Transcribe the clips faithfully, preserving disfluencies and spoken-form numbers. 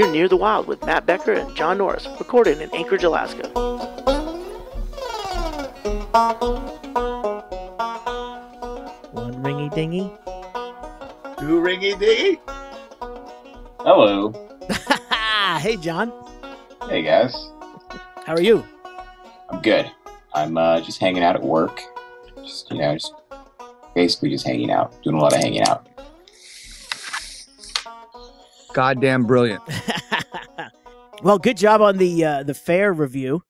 You're Near the Wild with Matt Becker and John Norris, recorded in Anchorage, Alaska. One ringy dingy. Two ringy dingy. Hello. Hey, John. Hey, guys. How are you? I'm good. I'm uh, just hanging out at work. Just, you know, just basically just hanging out, doing a lot of hanging out. Goddamn brilliant. Well, good job on the uh, the fair review.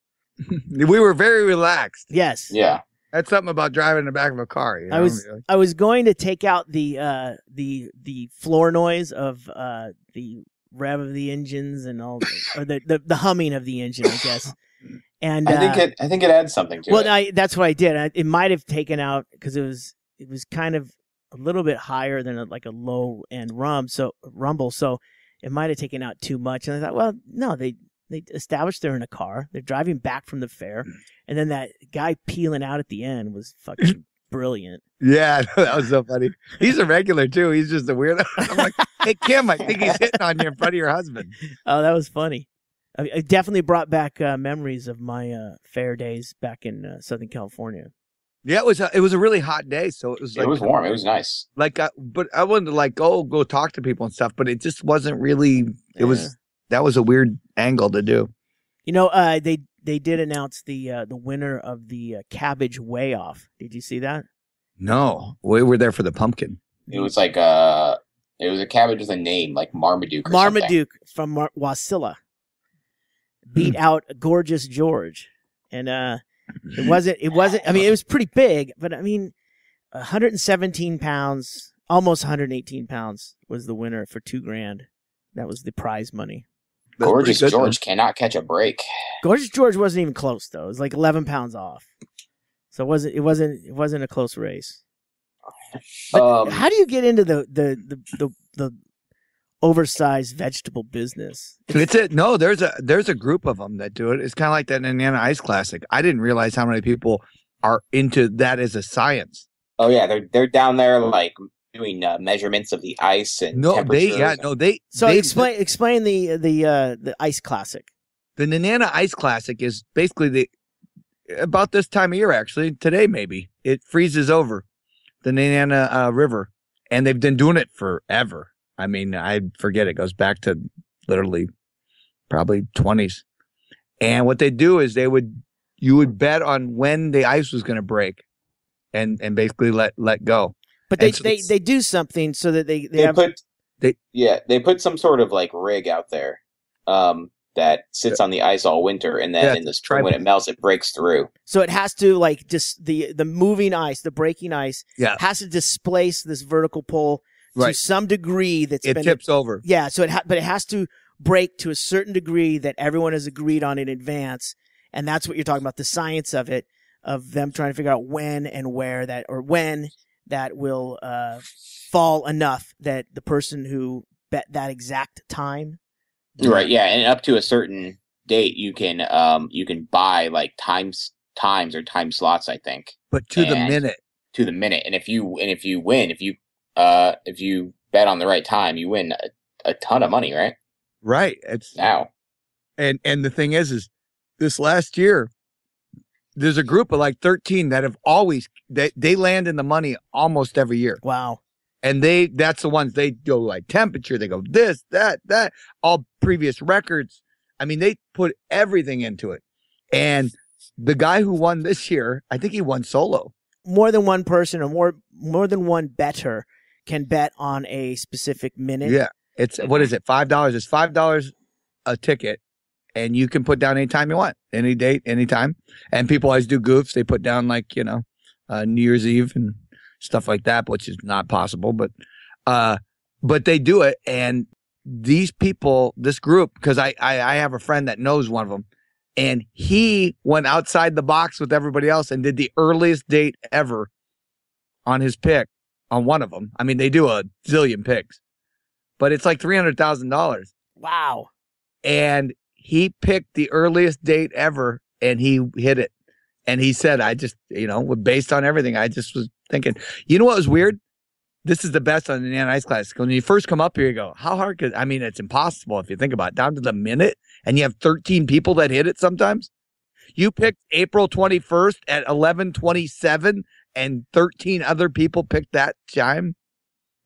We were very relaxed. Yes. Yeah. That's something about driving in the back of a car. You know? I was I was going to take out the uh, the the floor noise of uh, the rev of the engines and all, or the, the the humming of the engine, I guess. And I think uh, it I think it adds something to well, it. Well, I, that's what I did. I, it might have taken out because it was it was kind of a little bit higher than a, like a low end rum, so rumble. So it might have taken out too much. And I thought, well, no, they. They established they're in a car. They're driving back from the fair. And then that guy peeling out at the end was fucking brilliant. Yeah, that was so funny. He's a regular, too. He's just a weirdo. I'm like, hey, Kim, I think he's hitting on you in front of your husband. Oh, that was funny. I mean, it definitely brought back uh, memories of my uh, fair days back in uh, Southern California. Yeah, it was a, it was a really hot day, so it was like, it was warm. It was nice. Like, uh, but I wanted to like go go talk to people and stuff, but it just wasn't really. It yeah. was. That was a weird angle to do. You know, uh, they they did announce the uh, the winner of the uh, cabbage weigh off. Did you see that? No, we were there for the pumpkin. It was like uh, it was a cabbage with a name like Marmaduke. Or Marmaduke something. From Mar- Wasilla beat mm. out Gorgeous George, and uh, it wasn't it wasn't. I mean, it was pretty big, but I mean, one hundred seventeen pounds, almost one hundred eighteen pounds was the winner for two grand. That was the prize money. Gorgeous George one. Cannot catch a break. Gorgeous George wasn't even close though. It was like eleven pounds off, so it wasn't it wasn't it wasn't a close race. Um, how do you get into the the the the, the oversized vegetable business? It's it. No, there's a there's a group of them that do it. It's kind of like that Nenana Ice Classic. I didn't realize how many people are into that as a science. Oh yeah, they're they're down there like. Doing uh, measurements of the ice and no, they yeah and... no they so they, explain they, explain the the uh, the ice classic. The Nenana Ice Classic is basically the about this time of year actually today maybe it freezes over the Nenana uh, River and they've been doing it forever. I mean I forget it goes back to literally probably twenties. And what they do is they would you would bet on when the ice was going to break and and basically let let go. But they, so they, they do something so that they, they, they have put they yeah they put some sort of like rig out there um, that sits yeah. on the ice all winter and then yeah, in the spring when it melts it breaks through. So it has to like just the the moving ice the breaking ice yeah. has to displace this vertical pole right. to some degree that's it been, tips over yeah so it ha- but it has to break to a certain degree that everyone has agreed on in advance and that's what you're talking about the science of it of them trying to figure out when and where that or when. That will uh, fall enough that the person who bet that exact time, right? Yeah, and up to a certain date, you can um, you can buy like times times or time slots, I think. But to and the minute, to the minute, and if you and if you win, if you uh, if you bet on the right time, you win a, a ton of money, right? Right. It's now, and and the thing is, is this last year. There's a group of like thirteen that have always they, they land in the money almost every year. Wow. And they that's the ones they go like temperature, they go this, that, that, all previous records. I mean, they put everything into it. And the guy who won this year, I think he won solo. More than one person or more more than one bettor can bet on a specific minute. Yeah. It's what is it? Five dollars. It's five dollars a ticket. And you can put down any time you want, any date, any time. And people always do goofs. They put down like, you know, uh, New Year's Eve and stuff like that, which is not possible. But uh, but they do it. And these people, this group, because I, I, I have a friend that knows one of them. And he went outside the box with everybody else and did the earliest date ever on his pick on one of them. I mean, they do a zillion picks. But it's like three hundred thousand dollars. Wow. And he picked the earliest date ever, and he hit it. And he said, I just, you know, based on everything, I just was thinking. You know what was weird? this is the best on the Nenana Ice Classic. When you first come up here, you go, how hard could, I mean, it's impossible if you think about it, down to the minute, and you have thirteen people that hit it sometimes. You picked April twenty-first at eleven twenty-seven, and thirteen other people picked that chime.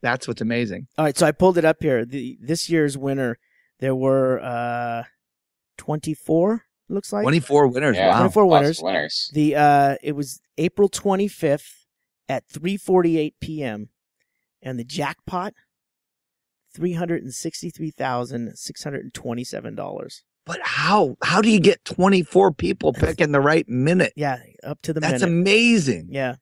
That's what's amazing. All right, so I pulled it up here. The, this year's winner, there were uh, twenty-four, looks like. twenty-four winners, yeah. Wow. twenty-four winners. winners. The uh, it was April twenty-fifth at three forty-eight p.m., and the jackpot, three hundred sixty-three thousand six hundred twenty-seven dollars. But how? How do you get twenty-four people picking the right minute? Yeah, up to the minute. That's amazing. Yeah.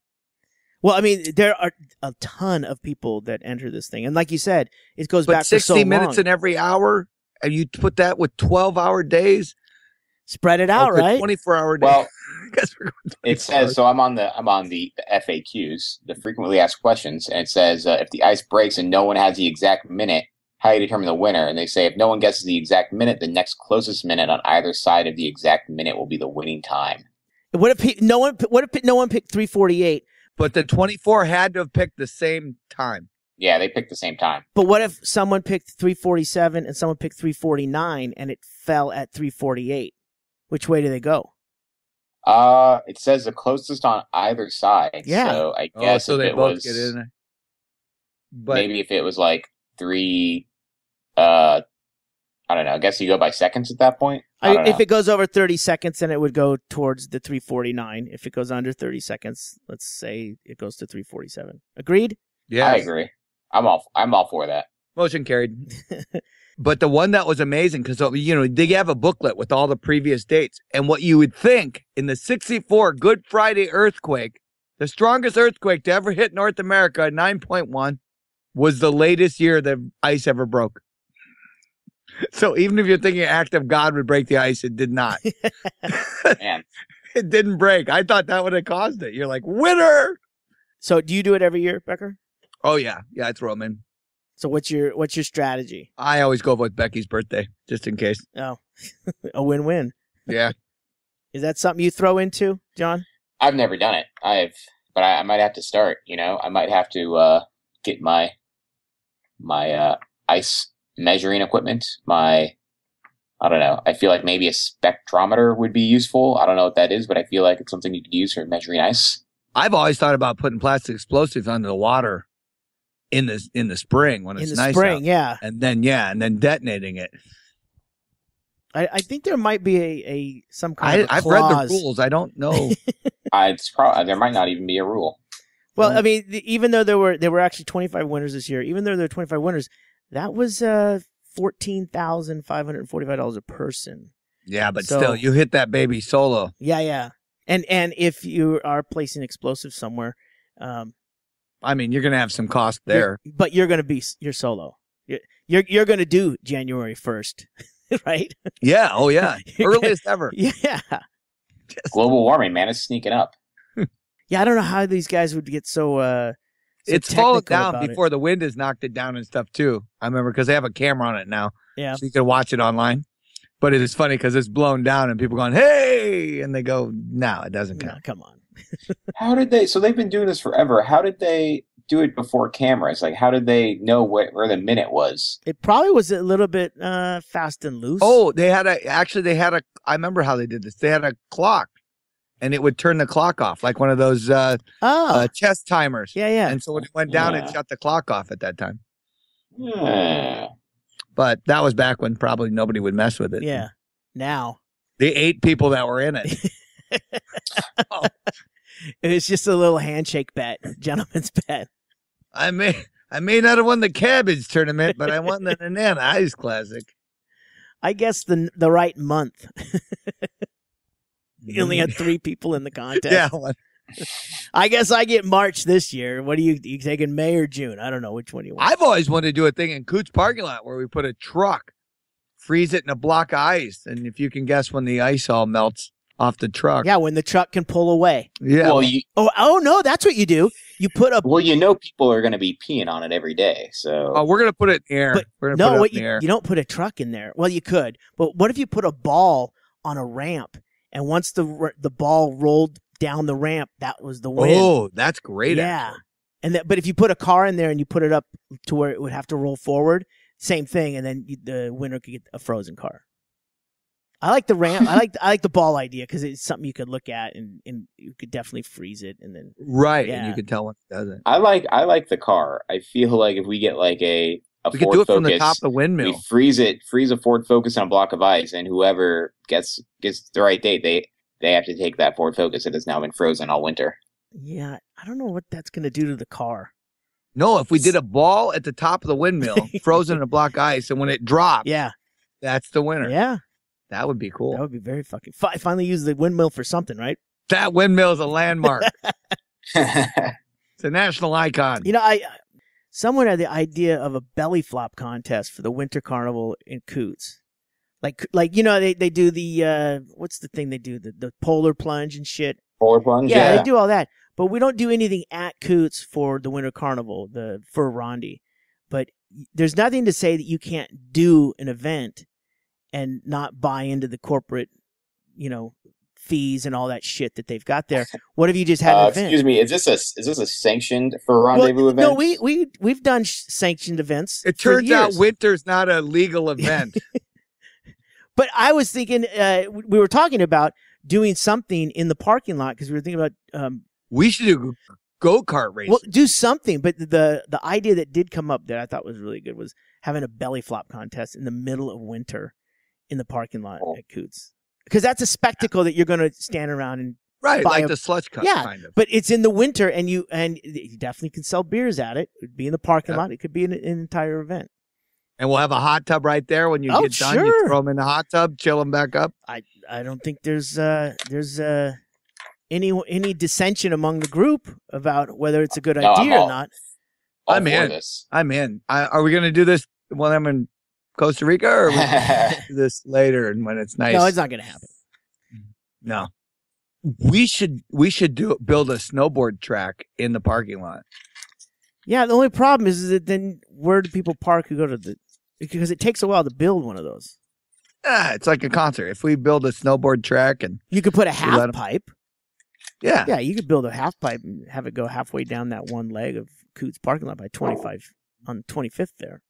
Well, I mean, there are a ton of people that enter this thing. And like you said, it goes but back to so long. sixty minutes in every hour? And you put that with twelve-hour days? Spread it out, right? twenty-four-hour days. Well, it says, so I'm on the I'm on the, the F A Qs, the frequently asked questions, and it says, uh, if the ice breaks and no one has the exact minute, how you determine the winner, and they say if no one guesses the exact minute, the next closest minute on either side of the exact minute will be the winning time. What if he, no one? What if no one picked three forty-eight? But the twenty-four had to have picked the same time. Yeah, they picked the same time. But what if someone picked three forty-seven and someone picked three forty-nine, and it fell at three forty-eight? Which way do they go? Uh it says the closest on either side. Yeah. So I guess oh, so if they it both was, get in. But maybe if it was like three. Uh, I don't know. I guess you go by seconds at that point. I I, if it goes over thirty seconds, then it would go towards the three forty-nine. If it goes under thirty seconds, let's say it goes to three forty-seven. Agreed? Yeah, I agree. I'm all I'm all for that. Motion carried. But the one that was amazing, because you know they have a booklet with all the previous dates, and what you would think in the sixty-four Good Friday earthquake, the strongest earthquake to ever hit North America, nine point one, was the latest year the ice ever broke. So even if you're thinking an act of God would break the ice, it did not. Man. It didn't break. I thought that would have caused it. You're like, winner! So do you do it every year, Becker? Oh, yeah. Yeah, it's Roman. So what's your what's your strategy? I always go with Becky's birthday, just in case. Oh, a win-win. Yeah. Is that something you throw into, John? I've never done it. I've, But I, I might have to start, you know? I might have to uh, get my, my uh, ice... measuring equipment, my, I don't know, I feel like maybe a spectrometer would be useful. I don't know what that is, but I feel like it's something you could use for measuring ice. I've always thought about putting plastic explosives under the water in the, in the spring when it's nice out. In the spring, yeah. And then, yeah, and then detonating it. I, I think there might be a, a some kind of a clause. I've read the rules. I don't know. I, it's probably, there might not even be a rule. Well, um, I mean, even though there were there were actually twenty-five winners this year, even though there were twenty-five winners, that was uh fourteen thousand five hundred and forty five dollars a person. Yeah, but so, still you hit that baby solo. Yeah, yeah. And and if you are placing explosives somewhere, um I mean you're gonna have some cost there. You're, but you're gonna be you're solo. You're you're, you're gonna do January first, right? Yeah, oh yeah. Earliest ever. Yeah. Global warming, man, it's sneaking up. Yeah, I don't know how these guys would get so uh So it's fallen down before it. The wind has knocked it down and stuff, too. I remember because they have a camera on it now. Yeah. So you can watch it online. But it is funny because it's blown down and people going, hey, and they go, no, it doesn't count. No, come on. How did they? So they've been doing this forever. How did they do it before cameras? Like, how did they know what, where the minute was? It probably was a little bit uh, fast and loose. Oh, they had a, actually, they had a, I remember how they did this. They had a clock. And it would turn the clock off, like one of those uh, oh. uh, chess timers. Yeah, yeah. And so when it went down, yeah. It shut the clock off at that time. Yeah. But that was back when probably nobody would mess with it. Yeah. Now. The eight people that were in it. Oh. And it's just a little handshake bet, gentleman's bet. I may, I may not have won the cabbage tournament, but I won the Nenana Ice Classic. I guess the the right month. You only had three people in the contest. Yeah. Well, I guess I get March this year. What do you, you taking May or June? I don't know which one you want. I've always wanted to do a thing in Coots parking lot where we put a truck, freeze it in a block of ice. And if you can guess when the ice all melts off the truck. Yeah. When the truck can pull away. Yeah. Well, you, oh, oh no, that's what you do. You put up. Well, you know, people are going to be peeing on it every day. So oh, we're going to put it in the air. But we're no, put it what, in the air. You don't put a truck in there. Well, you could, but what if you put a ball on a ramp? And once the the ball rolled down the ramp, that was the win. Oh, that's great. Yeah. Actually. And that, but if you put a car in there and you put it up to where it would have to roll forward, same thing, and then you, the winner could get a frozen car. I like the ramp. I like I like the ball idea because it's something you could look at and, and you could definitely freeze it and then right, yeah. and you could tell when it doesn't. I like I like the car. I feel like if we get like a, a we Ford could do it Focus, from the top of the windmill. We freeze it, freeze a Ford Focus on a block of ice, and whoever gets gets the right date, they they have to take that Ford Focus that has now been frozen all winter. Yeah, I don't know what that's going to do to the car. No, if we did a ball at the top of the windmill, frozen in a block of ice, and when it dropped, yeah, that's the winner. Yeah. That would be cool. That would be very fucking fun. Finally use the windmill for something, right? That windmill is a landmark. It's a national icon. You know, I someone had the idea of a belly flop contest for the winter carnival in Coots. Like, like you know, they, they do the, uh, what's the thing they do? The, the polar plunge and shit. Polar plunge, yeah, yeah. They do all that. But we don't do anything at Coots for the winter carnival, the for Rondi. But there's nothing to say that you can't do an event and not buy into the corporate, you know, fees and all that shit that they've got there. What if you just had uh, an event? Excuse me, is this a is this a sanctioned for rendezvous well, event? No, we we we've done sh- sanctioned events. It turns out winter's not a legal event. But I was thinking, uh, we were talking about doing something in the parking lot because we were thinking about um, we should do go kart racing. Well, do something. But the the idea that did come up that I thought was really good was having a belly flop contest in the middle of winter. In the parking lot oh. at Coots, because that's a spectacle that you're going to stand around and right, buy like a, the slush cup, yeah. Kind of. But it's in the winter, and you and you definitely can sell beers at it. It would be in the parking yeah. lot. It could be an, an entire event. And we'll have a hot tub right there when you oh, get done. Sure. You throw them in the hot tub, chill them back up. I I don't think there's uh there's uh any any dissension among the group about whether it's a good no, idea all, or not. I'm in. This. I'm in. I, are we going to do this when I'm in Costa Rica, or we can do this later and when it's nice? No, it's not going to happen. No, we should we should do build a snowboard track in the parking lot. Yeah, the only problem is, is that then where do people park who go to the? Because it takes a while to build one of those. Ah, it's like a concert. If we build a snowboard track and you could put a half them, pipe. Yeah, yeah, you could build a half pipe and have it go halfway down that one leg of Coots parking lot by twenty five on twenty fifth there.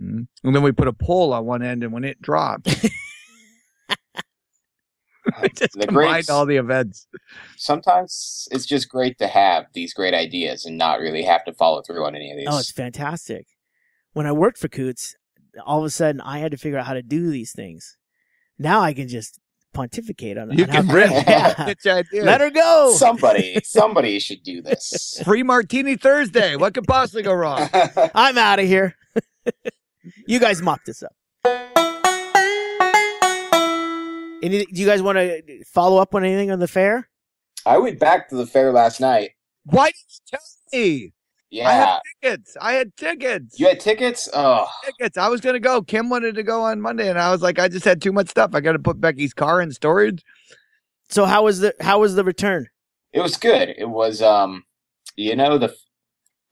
Mm-hmm. And then we put a pole on one end, and when it dropped, we just the combined greats, all the events. Sometimes it's just great to have these great ideas and not really have to follow through on any of these. Oh, it's fantastic. When I worked for Coots, all of a sudden I had to figure out how to do these things. Now I can just pontificate on it. You on can rip. Yeah. Let her go. Somebody, somebody should do this. Free Martini Thursday. What could possibly go wrong? I'm out of here. You guys mocked this up. Any, do you guys want to follow up on anything on the fair? I went back to the fair last night. Why didn't you tell me? Yeah. I had tickets. I had tickets. You had tickets? Oh. Tickets. I was going to go. Kim wanted to go on Monday, and I was like, I just had too much stuff. I got to put Becky's car in storage. So how was the how was the return? It was good. It was, um, you know, the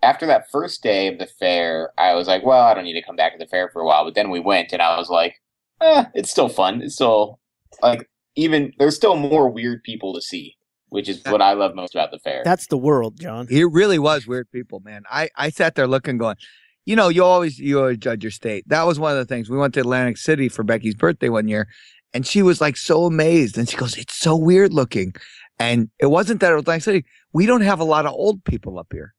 after that first day of the fair, I was like, well, I don't need to come back to the fair for a while. But then we went, and I was like, eh, it's still fun. It's still, like, even, there's still more weird people to see, which is what I love most about the fair. That's the world, John. It really was weird people, man. I, I sat there looking, going, you know, you always, you always judge your state. That was one of the things. We went to Atlantic City for Becky's birthday one year, and she was, like, so amazed. And she goes, it's so weird looking. And it wasn't that it was Atlantic City. We don't have a lot of old people up here.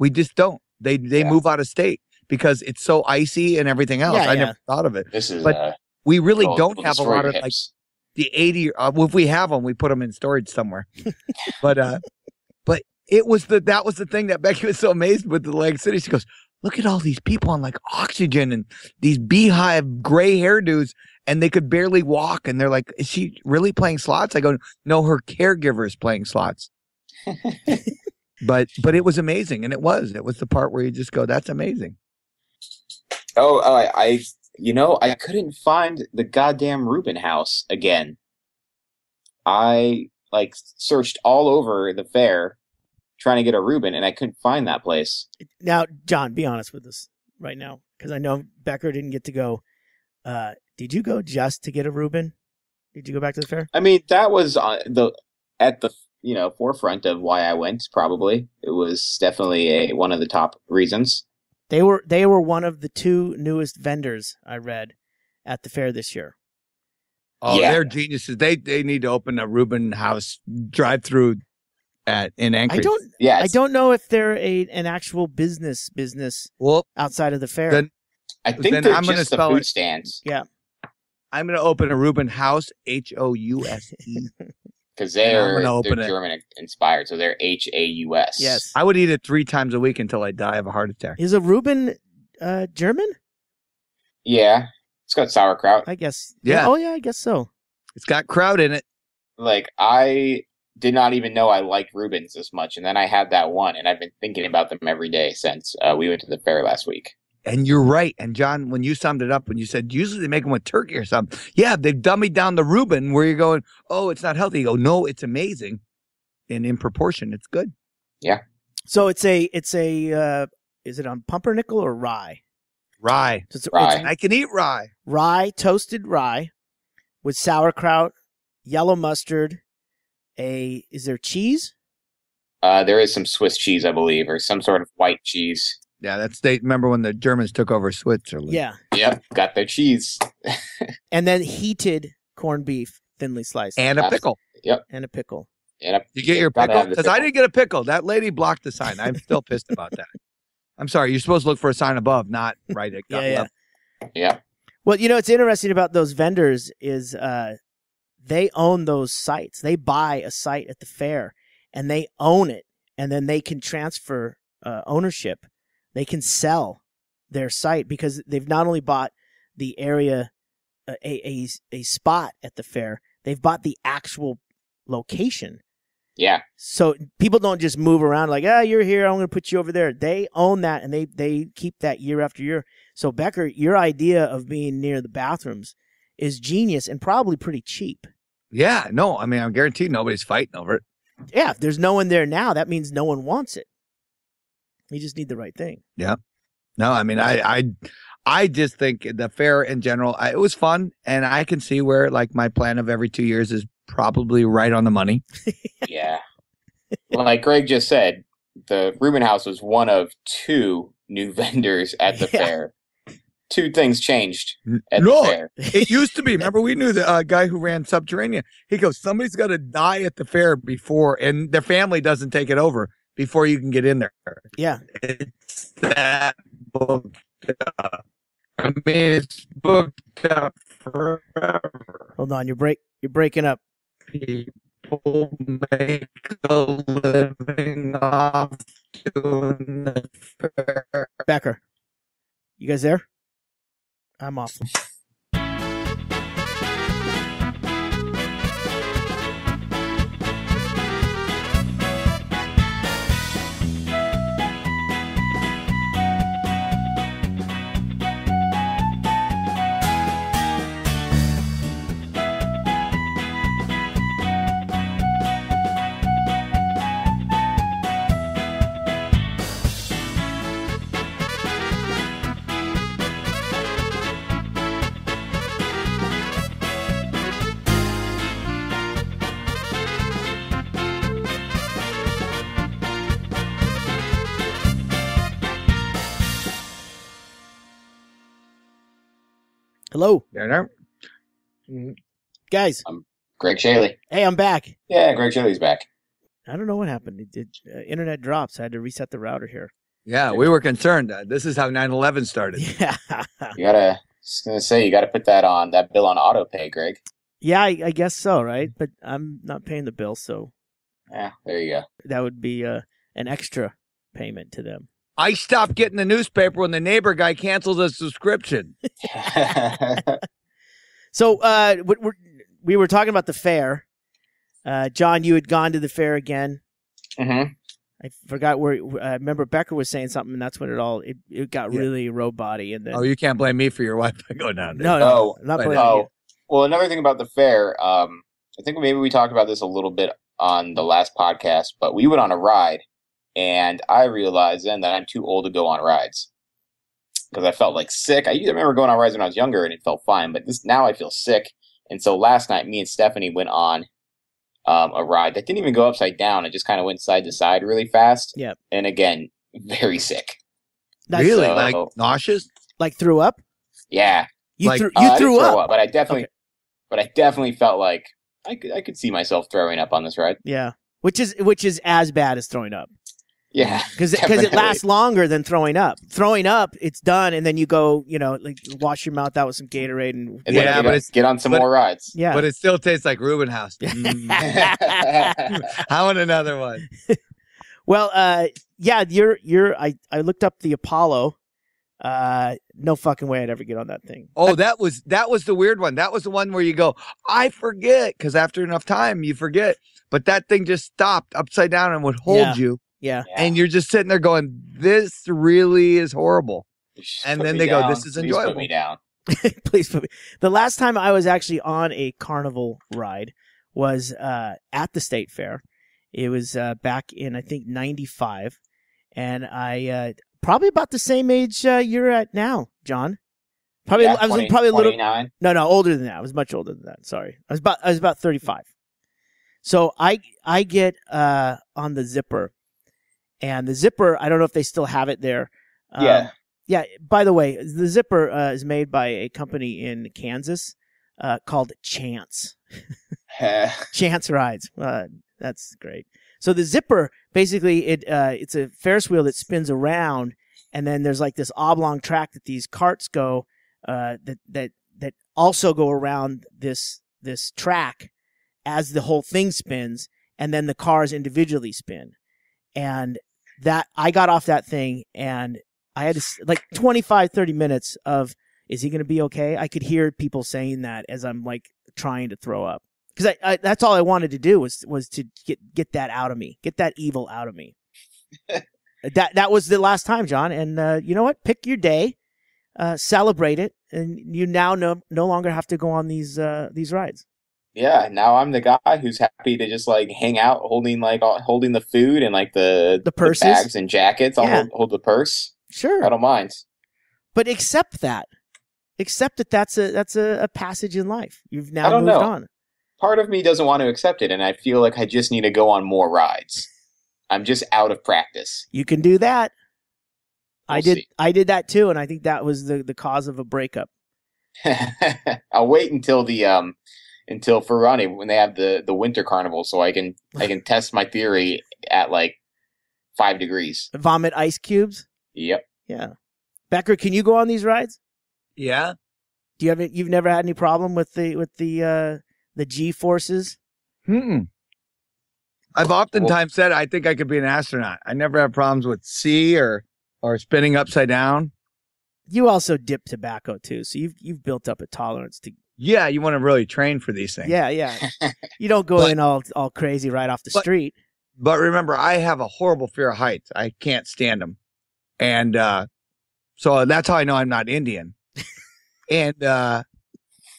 We just don't. They they yeah. move out of state because it's so icy and everything else. Yeah, I yeah. never thought of it. This is, but uh, we really don't have a lot of hips. Like the eighty. Uh, well, if we have them, we put them in storage somewhere. but uh, but it was the that was the thing that Becky was so amazed with the Atlantic City. She goes, look at all these people on like oxygen and these beehive gray hairdos, and they could barely walk. And they're like, is she really playing slots? I go, no, her caregiver is playing slots. But but it was amazing, and it was it was the part where you just go, that's amazing. Oh, uh, I you know I couldn't find the goddamn Reuben House again. I like searched all over the fair trying to get a Reuben, and I couldn't find that place. Now, John, be honest with us right now, because I know Becker didn't get to go. Uh, did you go just to get a Reuben? Did you go back to the fair? I mean, that was uh, the at the you know, forefront of why I went. Probably it was definitely a one of the top reasons. They were they were one of the two newest vendors I read at the fair this year. Oh, yeah. They're geniuses. They they need to open a Reuben House drive-through at in Anchorage. I don't. Yes. I don't know if they're a an actual business business well, outside of the fair. Then, I think then they're I'm just gonna the food it. stands. Yeah, I'm going to open a Reuben House, H O U S E. Because they're, they're German-inspired, so they're H A U S. Yes. I would eat it three times a week until I die of a heart attack. Is a Reuben uh, German? Yeah. It's got sauerkraut. I guess. Yeah. Oh, yeah, I guess so. It's got kraut in it. Like, I did not even know I liked Reubens this much, and then I had that one, and I've been thinking about them every day since uh, we went to the fair last week. And you're right. And, John, when you summed it up, when you said, usually they make them with turkey or something. Yeah, they've dummied down the Reuben where you're going, oh, it's not healthy. You go, no, it's amazing. And in proportion, it's good. Yeah. So it's a, it's a, uh, is it on pumpernickel or rye? Rye. So it's, rye. It's, I can eat rye. Rye, toasted rye with sauerkraut, yellow mustard, a, is there cheese? Uh, there is some Swiss cheese, I believe, or some sort of white cheese. Yeah, that's they remember when the Germans took over Switzerland. Yeah. Yep, got their cheese. And then heated corned beef, thinly sliced. And a pickle. Yep. And a pickle. And a, you get your pickle? Because I didn't get a pickle. That lady blocked the sign. I'm still pissed about that. I'm sorry. You're supposed to look for a sign above, not right at yeah, yeah. Up. Yeah. Well, you know, what's interesting about those vendors is uh, they own those sites. They buy a site at the fair, and they own it, and then they can transfer uh, ownership. They can sell their site because they've not only bought the area, uh, a, a a spot at the fair, they've bought the actual location. Yeah. So people don't just move around like, ah, oh, you're here, I'm going to put you over there. They own that, and they, they keep that year after year. So, Becker, your idea of being near the bathrooms is genius and probably pretty cheap. Yeah. No, I mean, I'm guaranteed nobody's fighting over it. Yeah. If there's no one there now, that means no one wants it. You just need the right thing. Yeah. No, I mean, I, I, I just think the fair in general, I, it was fun, and I can see where like my plan of every two years is probably right on the money. Yeah. Well, like Greg just said, the Reuben House was one of two new vendors at the yeah. fair. Two things changed at no, the fair. It used to be. Remember, we knew the uh, guy who ran Subterranean. He goes, somebody's got to die at the fair before, and their family doesn't take it over. Before you can get in there. Yeah. It's that booked up. I mean, it's booked up forever. Hold on, you're break you're breaking up. People make a living off doing the fair. Becker. You guys there? I'm off. Hello. There mm-hmm. Guys. I'm Greg Chaille. Hey, I'm back. Yeah, Greg Chaille's back. I don't know what happened. It did, uh, internet drops. I had to reset the router here. Yeah, we were concerned. Uh, this is how nine eleven started. Yeah. You got to, I was going to say, you got to put that on, that bill on auto pay, Greg. Yeah, I, I guess so, right? But I'm not paying the bill, so. Yeah, there you go. That would be uh, an extra payment to them. I stopped getting the newspaper when the neighbor guy canceled a subscription. So uh, we're, we were talking about the fair. Uh, John, you had gone to the fair again. Mm-hmm. I forgot where. I uh, remember Becker was saying something, and that's when it all it, it got yeah. really roboty. And then oh, you can't blame me for your wife going down there. No, no, oh, not blaming oh. you. Well, another thing about the fair, um, I think maybe we talked about this a little bit on the last podcast, but we went on a ride. And I realized then that I'm too old to go on rides because I felt like sick. I remember going on rides when I was younger and it felt fine, but this now I feel sick. And so last night, me and Stephanie went on um, a ride that didn't even go upside down. It just kind of went side to side really fast. Yeah. And again, very sick. That's really? So, like nauseous? Like threw up? Yeah. You, like, threw, you uh, threw throw up. up. But I definitely okay. but I definitely felt like I could I could see myself throwing up on this ride. Yeah. Which is which is as bad as throwing up. Yeah. Because it lasts longer than throwing up. Throwing up, it's done, and then you go, you know, like wash your mouth out with some Gatorade. And, and yeah, but it's, get on some but, more rides. Yeah. But it still tastes like Reuben House. I want another one. Well, uh, yeah, you're you're I, I looked up the Apollo. Uh, no fucking way I'd ever get on that thing. Oh, that was that was the weird one. That was the one where you go, I forget, because after enough time you forget. But that thing just stopped upside down and would hold yeah. you. Yeah. And you're just sitting there going, this really is horrible. And then they down. go, this is Please enjoyable. Please put me down. Please put me. The last time I was actually on a carnival ride was uh, at the state fair. It was uh, back in, I think, ninety-five. And I uh, probably about the same age uh, you're at now, John. Probably yeah, I was twenty, probably a little twenty-nine. No, no, older than that. I was much older than that. Sorry. I was about I was about thirty-five. So I I get uh, on the zipper. And the zipper, I don't know if they still have it there. Um, yeah. Yeah. By the way, the zipper uh, is made by a company in Kansas uh, called Chance. Chance Rides. Uh, that's great. So the zipper, basically, it uh, it's a Ferris wheel that spins around, and then there's like this oblong track that these carts go uh, that that that also go around this this track as the whole thing spins, and then the cars individually spin. And that I got off that thing and I had to, like twenty-five, thirty minutes of, is he going to be okay? I could hear people saying that as I'm like trying to throw up. Because I, I, that's all I wanted to do was was to get, get that out of me. Get that evil out of me. that that was the last time, John. And uh, you know what? Pick your day. Uh, celebrate it. And you now no, no longer have to go on these uh, these rides. Yeah, now I'm the guy who's happy to just like hang out, holding like all, holding the food and like the the, the bags and jackets. I'll yeah. hold, hold the purse. Sure, I don't mind. But accept that, accept that that's a that's a, a passage in life. You've now I don't moved know. on. Part of me doesn't want to accept it, and I feel like I just need to go on more rides. I'm just out of practice. You can do that. We'll I did. See. I did that too, and I think that was the the cause of a breakup. I'll wait until the um. Until Ferrari, when they have the, the winter carnival, so I can I can test my theory at like five degrees. Vomit ice cubes. Yep. Yeah. Becker, can you go on these rides? Yeah. Do you have you've never had any problem with the with the uh, the G forces? Hmm. I've oftentimes well, said I think I could be an astronaut. I never have problems with sea or or spinning upside down. You also dip tobacco too, so you've you've built up a tolerance to. Yeah, you want to really train for these things. Yeah, yeah. You don't go but, in all all crazy right off the but, street. But remember, I have a horrible fear of heights. I can't stand them. And uh, so that's how I know I'm not Indian. and uh,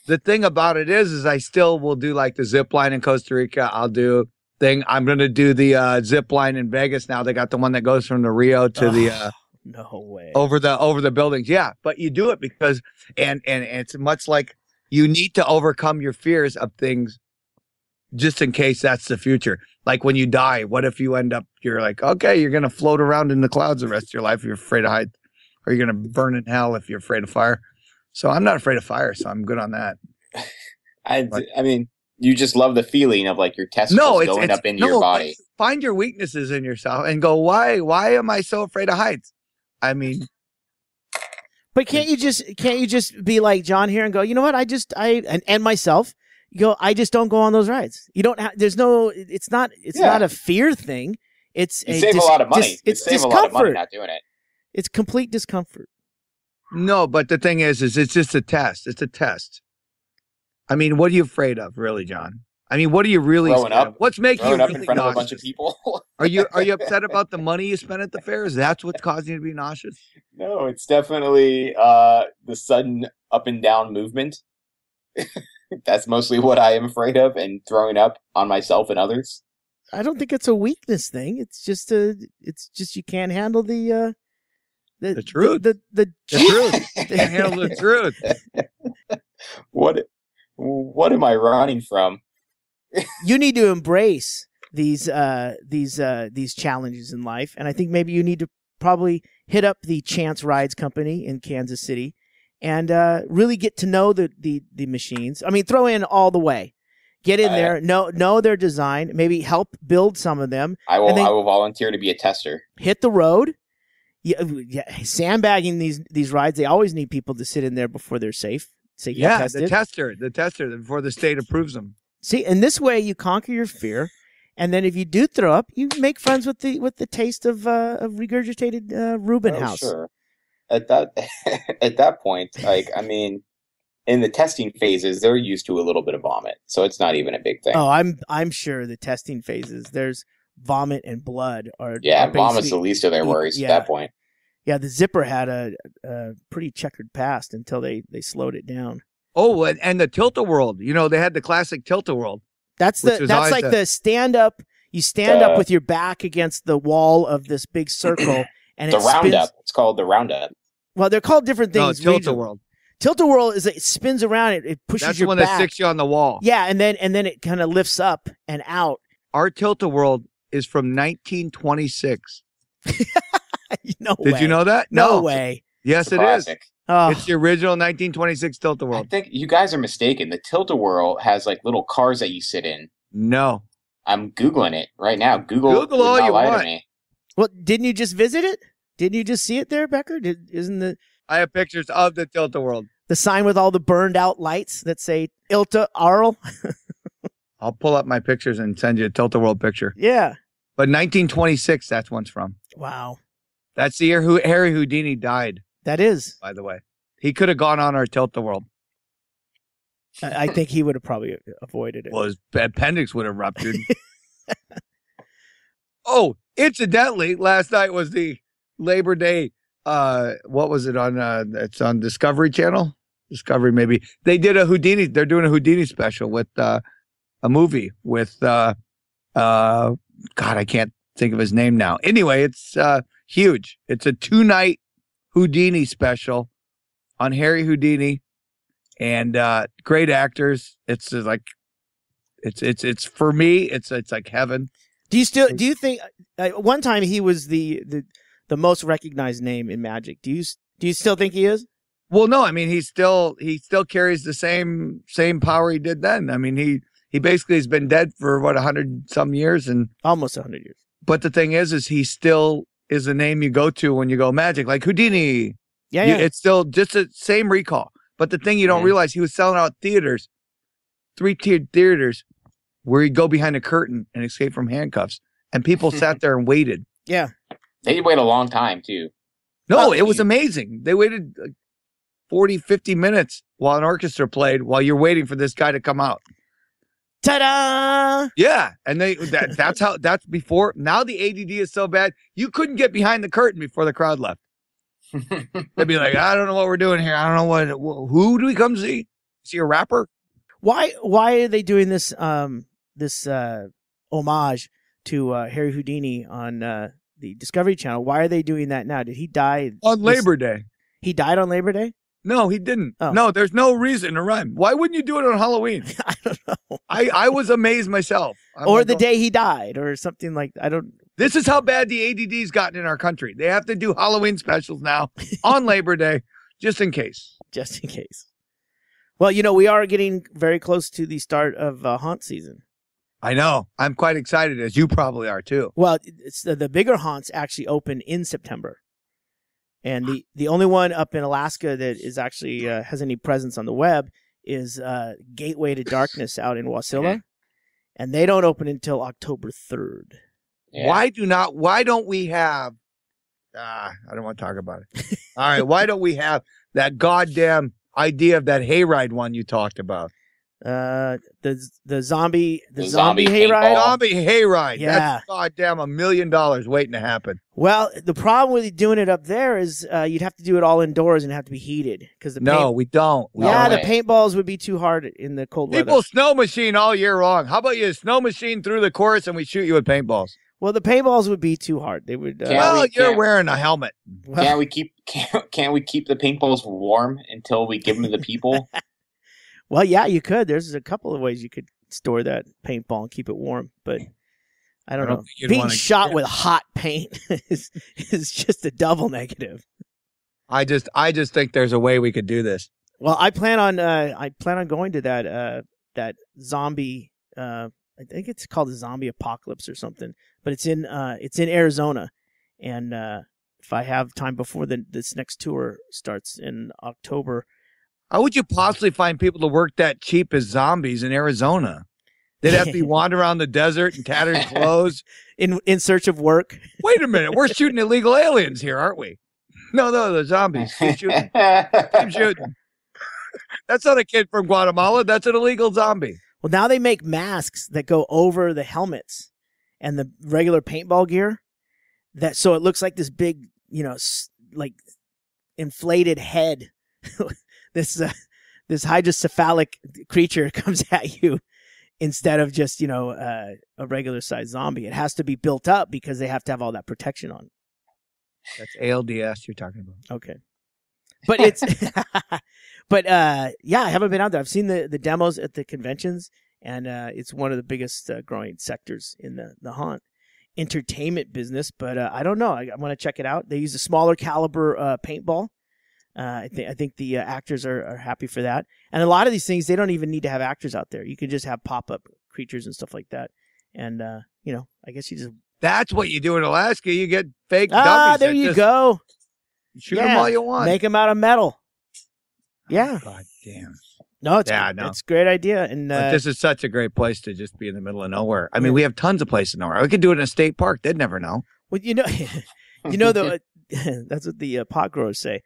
the thing about it is, is I still will do like the zip line in Costa Rica. I'll do thing. I'm going to do the uh, zip line in Vegas now. They got the one that goes from the Rio to oh. the... Uh, no way. Over the, over the buildings. Yeah, but you do it because... And, and, and it's much like... You need to overcome your fears of things just in case that's the future. Like when you die, what if you end up, you're like, okay, you're going to float around in the clouds the rest of your life if you're afraid of heights, or you're going to burn in hell if you're afraid of fire. So I'm not afraid of fire, so I'm good on that. I, like, I mean, you just love the feeling of like your testicles no, it's, going it's, up into no, your body. Find your weaknesses in yourself and go, why, why am I so afraid of heights? I mean... But can't you just can't you just be like John here and go, you know what, I just I and, and myself, you go, I just don't go on those rides. You don't have there's no it's not it's yeah. not a fear thing. It's you a save dis, a lot of money. Dis, it's save discomfort. a lot of money not doing it. It's complete discomfort. No, but the thing is is it's just a test. It's a test. I mean, what are you afraid of, really, John? I mean, what are you really throwing up? What's making you really in front nauseous? Of a bunch of people? are you are you upset about the money you spent at the fair? Is that what's causing you to be nauseous? No, it's definitely uh, the sudden up and down movement. That's mostly what I am afraid of, and throwing up on myself and others. I don't think it's a weakness thing. It's just a. It's just you can't handle the. Uh, the, the truth. The the, the, the truth. Can't handle the truth. What? What am I running from? You need to embrace these uh, these uh, these challenges in life, and I think maybe you need to probably hit up the Chance Rides company in Kansas City and uh, really get to know the, the the machines. I mean, throw in all the way. Get in uh, there, know know their design, maybe help build some of them. I will. I will volunteer to be a tester. Hit the road. Yeah, yeah, sandbagging these these rides. They always need people to sit in there before they're safe. Safety yeah, tested. the tester, the tester before the state approves them. See, and this way you conquer your fear, and then if you do throw up, you make friends with the with the taste of uh, of regurgitated uh, Reuben oh, House. Sure. At that at that point, like I mean. In the testing phases, they're used to a little bit of vomit, so it's not even a big thing. Oh, I'm I'm sure the testing phases, there's vomit and blood. Are, yeah, are vomit's the least of their worries yeah, at that point. Yeah, the zipper had a, a pretty checkered past until they, they slowed it down. Oh, and, and the Tilt-A-World. You know, they had the classic Tilt-A-World. That's the that's like a, the stand-up. You stand the, up with your back against the wall of this big circle. and The it Roundup. Spins. It's called the Roundup. Well, they're called different things. No, Tilt-A-World. Tilt-A-Whirl is it spins around, it, it pushes That's your back. That's the one that sticks you on the wall. Yeah, and then and then it kind of lifts up and out. Our Tilt-A-Whirl is from nineteen twenty-six. no Did way. you know that? No, no way. Yes, it is. Oh. It's the original nineteen twenty-six Tilt-A-Whirl. I think you guys are mistaken. The Tilt-A-Whirl has like little cars that you sit in. No. I'm Googling it right now. Google, Google all you want. Me. Well, didn't you just visit it? Didn't you just see it there, Becker? Did, isn't the... I have pictures of the Tilt-A-World. The sign with all the burned out lights that say Ilta-Arl. I'll pull up my pictures and send you a Tilt-A-World picture. Yeah. But nineteen twenty-six, that's one's from. Wow. That's the year who Harry Houdini died. That is. By the way. He could have gone on our Tilt-A-World. I, I think he would have probably avoided it. Well, his appendix would have ruptured. Oh, incidentally, last night was the Labor Day. Uh, what was it on? Uh, it's on Discovery Channel, Discovery maybe. They did a Houdini. They're doing a Houdini special with uh, a movie with uh, uh, God, I can't think of his name now. Anyway, it's uh, huge. It's a two night Houdini special on Harry Houdini, and uh, great actors. It's like, it's it's it's for me. It's it's like heaven. Do you still do you think uh, one time he was the the The most recognized name in magic. Do you do you still think he is? Well, no. I mean, he still he still carries the same same power he did then. I mean, he he basically has been dead for what a hundred some years and almost a hundred years. But the thing is, is he still is the name you go to when you go magic, like Houdini. Yeah, you, yeah. It's still just the same recall. But the thing you don't yeah. realize, he was selling out theaters, three tiered theaters, where he'd go behind a curtain and escape from handcuffs, and people sat there and waited. Yeah. They did wait a long time, too. No, it was amazing. They waited like forty, fifty minutes while an orchestra played while you're waiting for this guy to come out. Ta-da! Yeah, and they that, that's how, that's before. Now the A D D is so bad, you couldn't get behind the curtain before the crowd left. They'd be like, I don't know what we're doing here. I don't know what, who do we come see? See a rapper? Why Why are they doing this um this uh, homage to uh, Harry Houdini on... Uh, the Discovery Channel? Why are they doing that now? Did he die on Labor Day? He died on Labor Day? No, he didn't. Oh. No, there's no reason to rhyme. Why wouldn't you do it on Halloween? I don't know. I, I was amazed myself. I'm or like, the day he died or something like that. I don't. This is how bad the A D D's gotten in our country. They have to do Halloween specials now on Labor Day, just in case. Just in case. Well, you know, we are getting very close to the start of uh, haunt season. I know. I'm quite excited, as you probably are, too. Well, it's the, the bigger haunts actually open in September. And the, the only one up in Alaska that is actually uh, has any presence on the web is uh, Gateway to Darkness out in Wasilla. Okay. And they don't open until October third. Yeah. Why do not? Why don't we have... Ah, I don't want to talk about it. All right. Why don't we have that goddamn idea of that hayride one you talked about? Uh, the the zombie the, the zombie, zombie hayride zombie hayride. Yeah, that's goddamn a million dollars waiting to happen. Well, the problem with doing it up there is uh, you'd have to do it all indoors and have to be heated because the no, paint... we don't. We yeah, don't. The paintballs would be too hard in the cold People weather. People snow machine all year long. How about you snow machine through the course and we shoot you with paintballs? Well, the paintballs would be too hard. They would. Uh, well, we, you're wearing a helmet. Well, can we keep can can we keep the paintballs warm until we give them to the people? Well, yeah, you could. There's a couple of ways you could store that paintball and keep it warm. But I don't, I don't know. Being shot with hot paint is is just a double negative. I just I just think there's a way we could do this. Well, I plan on uh, I plan on going to that uh, that zombie. Uh, I think it's called the Zombie Apocalypse or something. But it's in uh, it's in Arizona, and uh, if I have time before the, this next tour starts in October. How would you possibly find people to work that cheap as zombies in Arizona? They'd have to be wandering around the desert in tattered clothes. in in search of work. Wait a minute. We're shooting illegal aliens here, aren't we? No, no, the zombies. Keep shooting. Keep shooting. That's not a kid from Guatemala. That's an illegal zombie. Well, now they make masks that go over the helmets and the regular paintball gear. That So it looks like this big, you know, like inflated head. This uh, this hydrocephalic creature comes at you instead of just, you know, uh, a regular sized zombie. It has to be built up because they have to have all that protection on. That's A L D S you're talking about. Okay. But it's but uh, yeah, I haven't been out there. I've seen the, the demos at the conventions, and uh, it's one of the biggest uh, growing sectors in the, the haunt entertainment business. But uh, I don't know. I, I want to check it out. They use a smaller caliber uh, paintball. Uh, I, th- I think the uh, actors are, are happy for that. And a lot of these things, they don't even need to have actors out there. You can just have pop-up creatures and stuff like that. And, uh, you know, I guess you just... That's what you do in Alaska. You get fake dummies. Ah, there you just... go. Shoot yeah. them all you want. Make them out of metal. Yeah. Oh, God damn. No, it's, yeah, no. it's a great idea. And uh, this is such a great place to just be in the middle of nowhere. I mean, yeah. we have tons of places in nowhere. We could do it in a state park. They'd never know. Well, you know, you know the, uh, that's what the uh, pot growers say.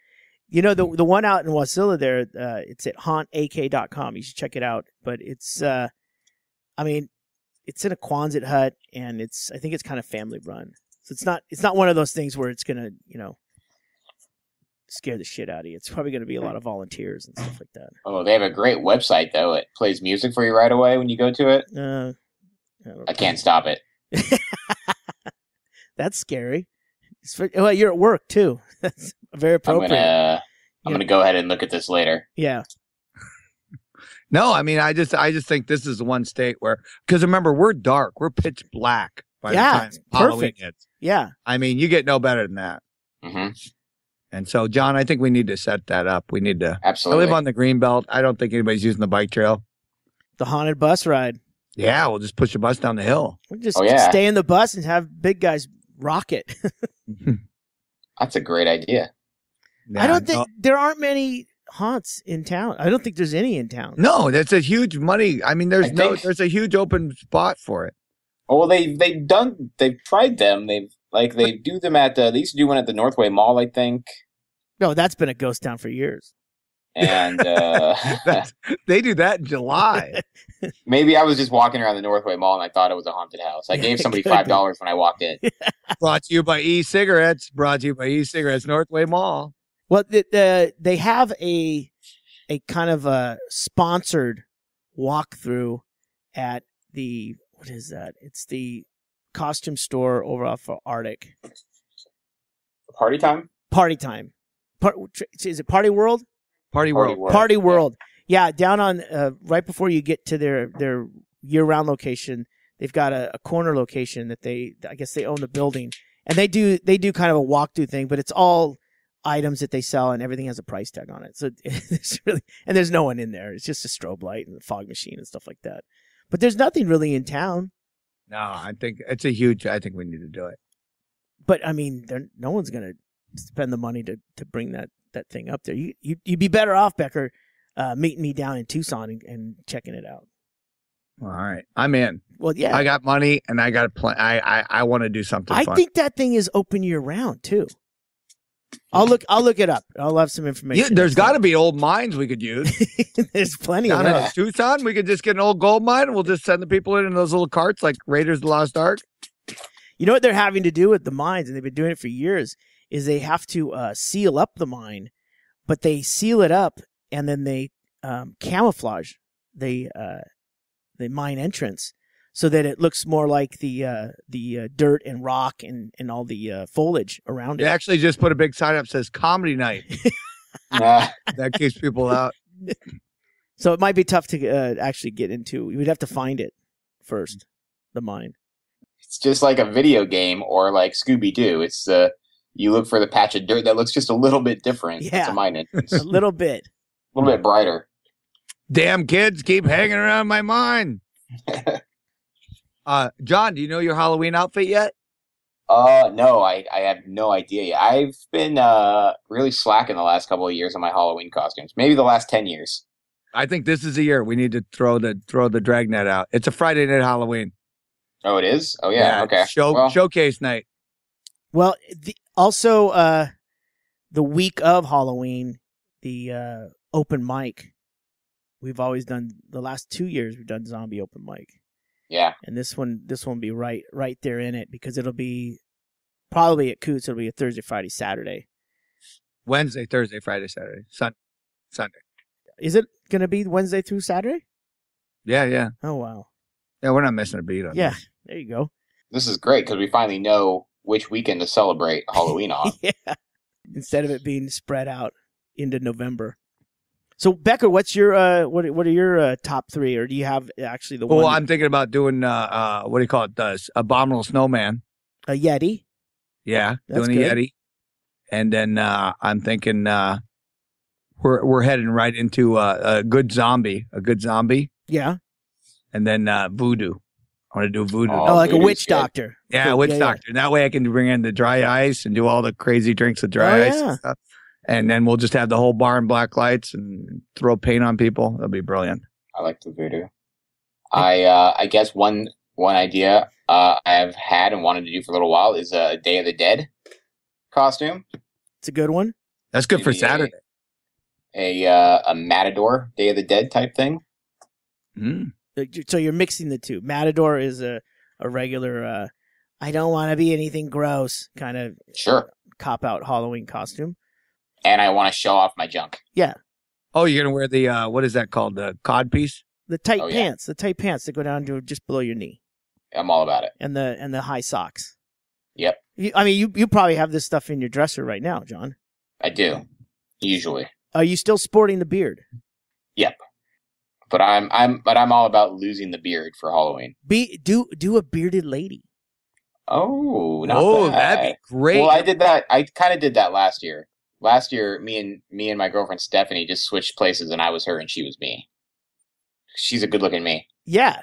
You know, the the one out in Wasilla there, uh, it's at haunt a k dot com. You should check it out. But it's, uh, I mean, it's in a Quonset hut, and it's I think it's kind of family run. So it's not it's not one of those things where it's going to, you know, scare the shit out of you. It's probably going to be a lot of volunteers and stuff like that. Oh, they have a great website, though. It plays music for you right away when you go to it. Uh, I, I can't stop it. That's scary. For, well, you're at work, too. That's very appropriate. I'm gonna, I'm yeah. gonna go ahead and look at this later. Yeah. No, I mean, I just, I just think this is the one state where, because remember, we're dark, we're pitch black by yeah, the time Halloween hits. Yeah. I mean, you get no better than that. Mm-hmm. And so, John, I think we need to set that up. We need to absolutely I live on the Greenbelt. I don't think anybody's using the bike trail. The haunted bus ride. Yeah, we'll just push a bus down the hill. We'll just oh, yeah. stay in the bus and have big guys rock it. That's a great idea. Yeah, I don't think no. there aren't many haunts in town. I don't think there's any in town. No, that's a huge money. I mean, there's I no, think, there's a huge open spot for it. Oh, well, they they've done, they've tried them. They've like they do them at the, they used to do one at the Northway Mall, I think. No, that's been a ghost town for years. And uh, they do that in July. Maybe I was just walking around the Northway Mall and I thought it was a haunted house. I yeah, gave somebody five dollars when I walked in. Brought to you by e-cigarettes. Brought to you by e-cigarettes. Northway Mall. Well, the, the, they have a a kind of a sponsored walkthrough at the what is that? It's the costume store over off of Arctic. Party Time. Party Time. Part, is it Party World? Party World. Party World. Party World. Yeah. yeah, down on uh, right before you get to their, their year-round location, they've got a, a corner location that they I guess they own the building, and they do they do kind of a walkthrough thing, but it's all items that they sell, and everything has a price tag on it. So it's really and there's no one in there. It's just a strobe light and a fog machine and stuff like that. But there's nothing really in town. No, I think it's a huge. I think we need to do it. But I mean, no one's gonna spend the money to to bring that. that thing up there. You, you, you'd be better off, Becker, uh, meeting me down in Tucson and, and checking it out. All right. I'm in. Well, yeah. I got money and I got a plan. I, I, I want to do something I fun. think that thing is open year round, too. I'll look I'll look it up. I'll have some information. Yeah, there's got to be old mines we could use. There's plenty down of them. Tucson, we could just get an old gold mine and we'll just send the people in in those little carts like Raiders of the Lost Ark. You know what they're having to do with the mines, and they've been doing it for years, is they have to uh, seal up the mine, but they seal it up and then they um, camouflage the uh, the mine entrance so that it looks more like the uh, the uh, dirt and rock and, and all the uh, foliage around it. They actually just put a big sign up that says comedy night. Nah, that keeps people out. So it might be tough to uh, actually get into. You'd have to find it first, the mine. It's just like a video game or like Scooby-Doo. It's uh, you look for the patch of dirt that looks just a little bit different. Yeah, to mine it. A little bit. A little bit brighter. Damn kids keep hanging around my mine. uh, John, do you know your Halloween outfit yet? Uh, no, I, I have no idea yet. I've been uh, really slacking the last couple of years on my Halloween costumes. Maybe the last ten years. I think this is the year we need to throw the throw the dragnet out. It's a Friday night Halloween. Oh, it is? Oh, yeah. yeah okay. Show, well, showcase night. Well, the, also uh, the week of Halloween, the uh, open mic. We've always done the last two years. We've done zombie open mic. Yeah. And this one, this one will be right, right there in it because it'll be probably at Coots. It'll be a Thursday, Friday, Saturday, Wednesday, Thursday, Friday, Saturday, Sun, Sunday. Is it going to be Wednesday through Saturday? Yeah, yeah. Oh, wow. Yeah, we're not missing a beat on yeah, this. Yeah, there you go. This is great because we finally know which weekend to celebrate Halloween on. Yeah, instead of it being spread out into November. So, Becker, what's your uh, what? What are your uh, top three, or do you have actually the well, one? Well, I'm thinking about doing uh, uh, what do you call it? The Abominable Snowman, a Yeti. Yeah, That's doing good. a Yeti, and then uh, I'm thinking. Uh, We're we're heading right into uh, a good zombie, a good zombie. Yeah, and then uh, voodoo. I want to do voodoo. Oh, oh like a witch doctor. Yeah, a witch yeah, doctor. Yeah. And that way I can bring in the dry ice and do all the crazy drinks with dry oh, ice yeah. and stuff. And then we'll just have the whole bar in black lights and throw paint on people. That'll be brilliant. I like the voodoo. I uh, I guess one one idea uh, I've had and wanted to do for a little while is a Day of the Dead costume. It's a good one. That's good Maybe for Saturday. A uh, a Matador, Day of the Dead type thing. Mm. So you're mixing the two. Matador is a, a regular, uh, I don't want to be anything gross kind of sure. cop-out Halloween costume. And I want to show off my junk. Yeah. Oh, you're going to wear the, uh, what is that called, the codpiece? The tight oh, pants, yeah. the tight pants that go down to just below your knee. I'm all about it. And the and the high socks. Yep. You, I mean, you, you probably have this stuff in your dresser right now, John. I do, usually. Are you still sporting the beard? Yep, but I'm I'm but I'm all about losing the beard for Halloween. Be do do a bearded lady. Oh, not oh, that. that'd be great. Well, I did that. I kind of did that last year. Last year, me and me and my girlfriend Stephanie just switched places, and I was her, and she was me. She's a good-looking me. Yeah,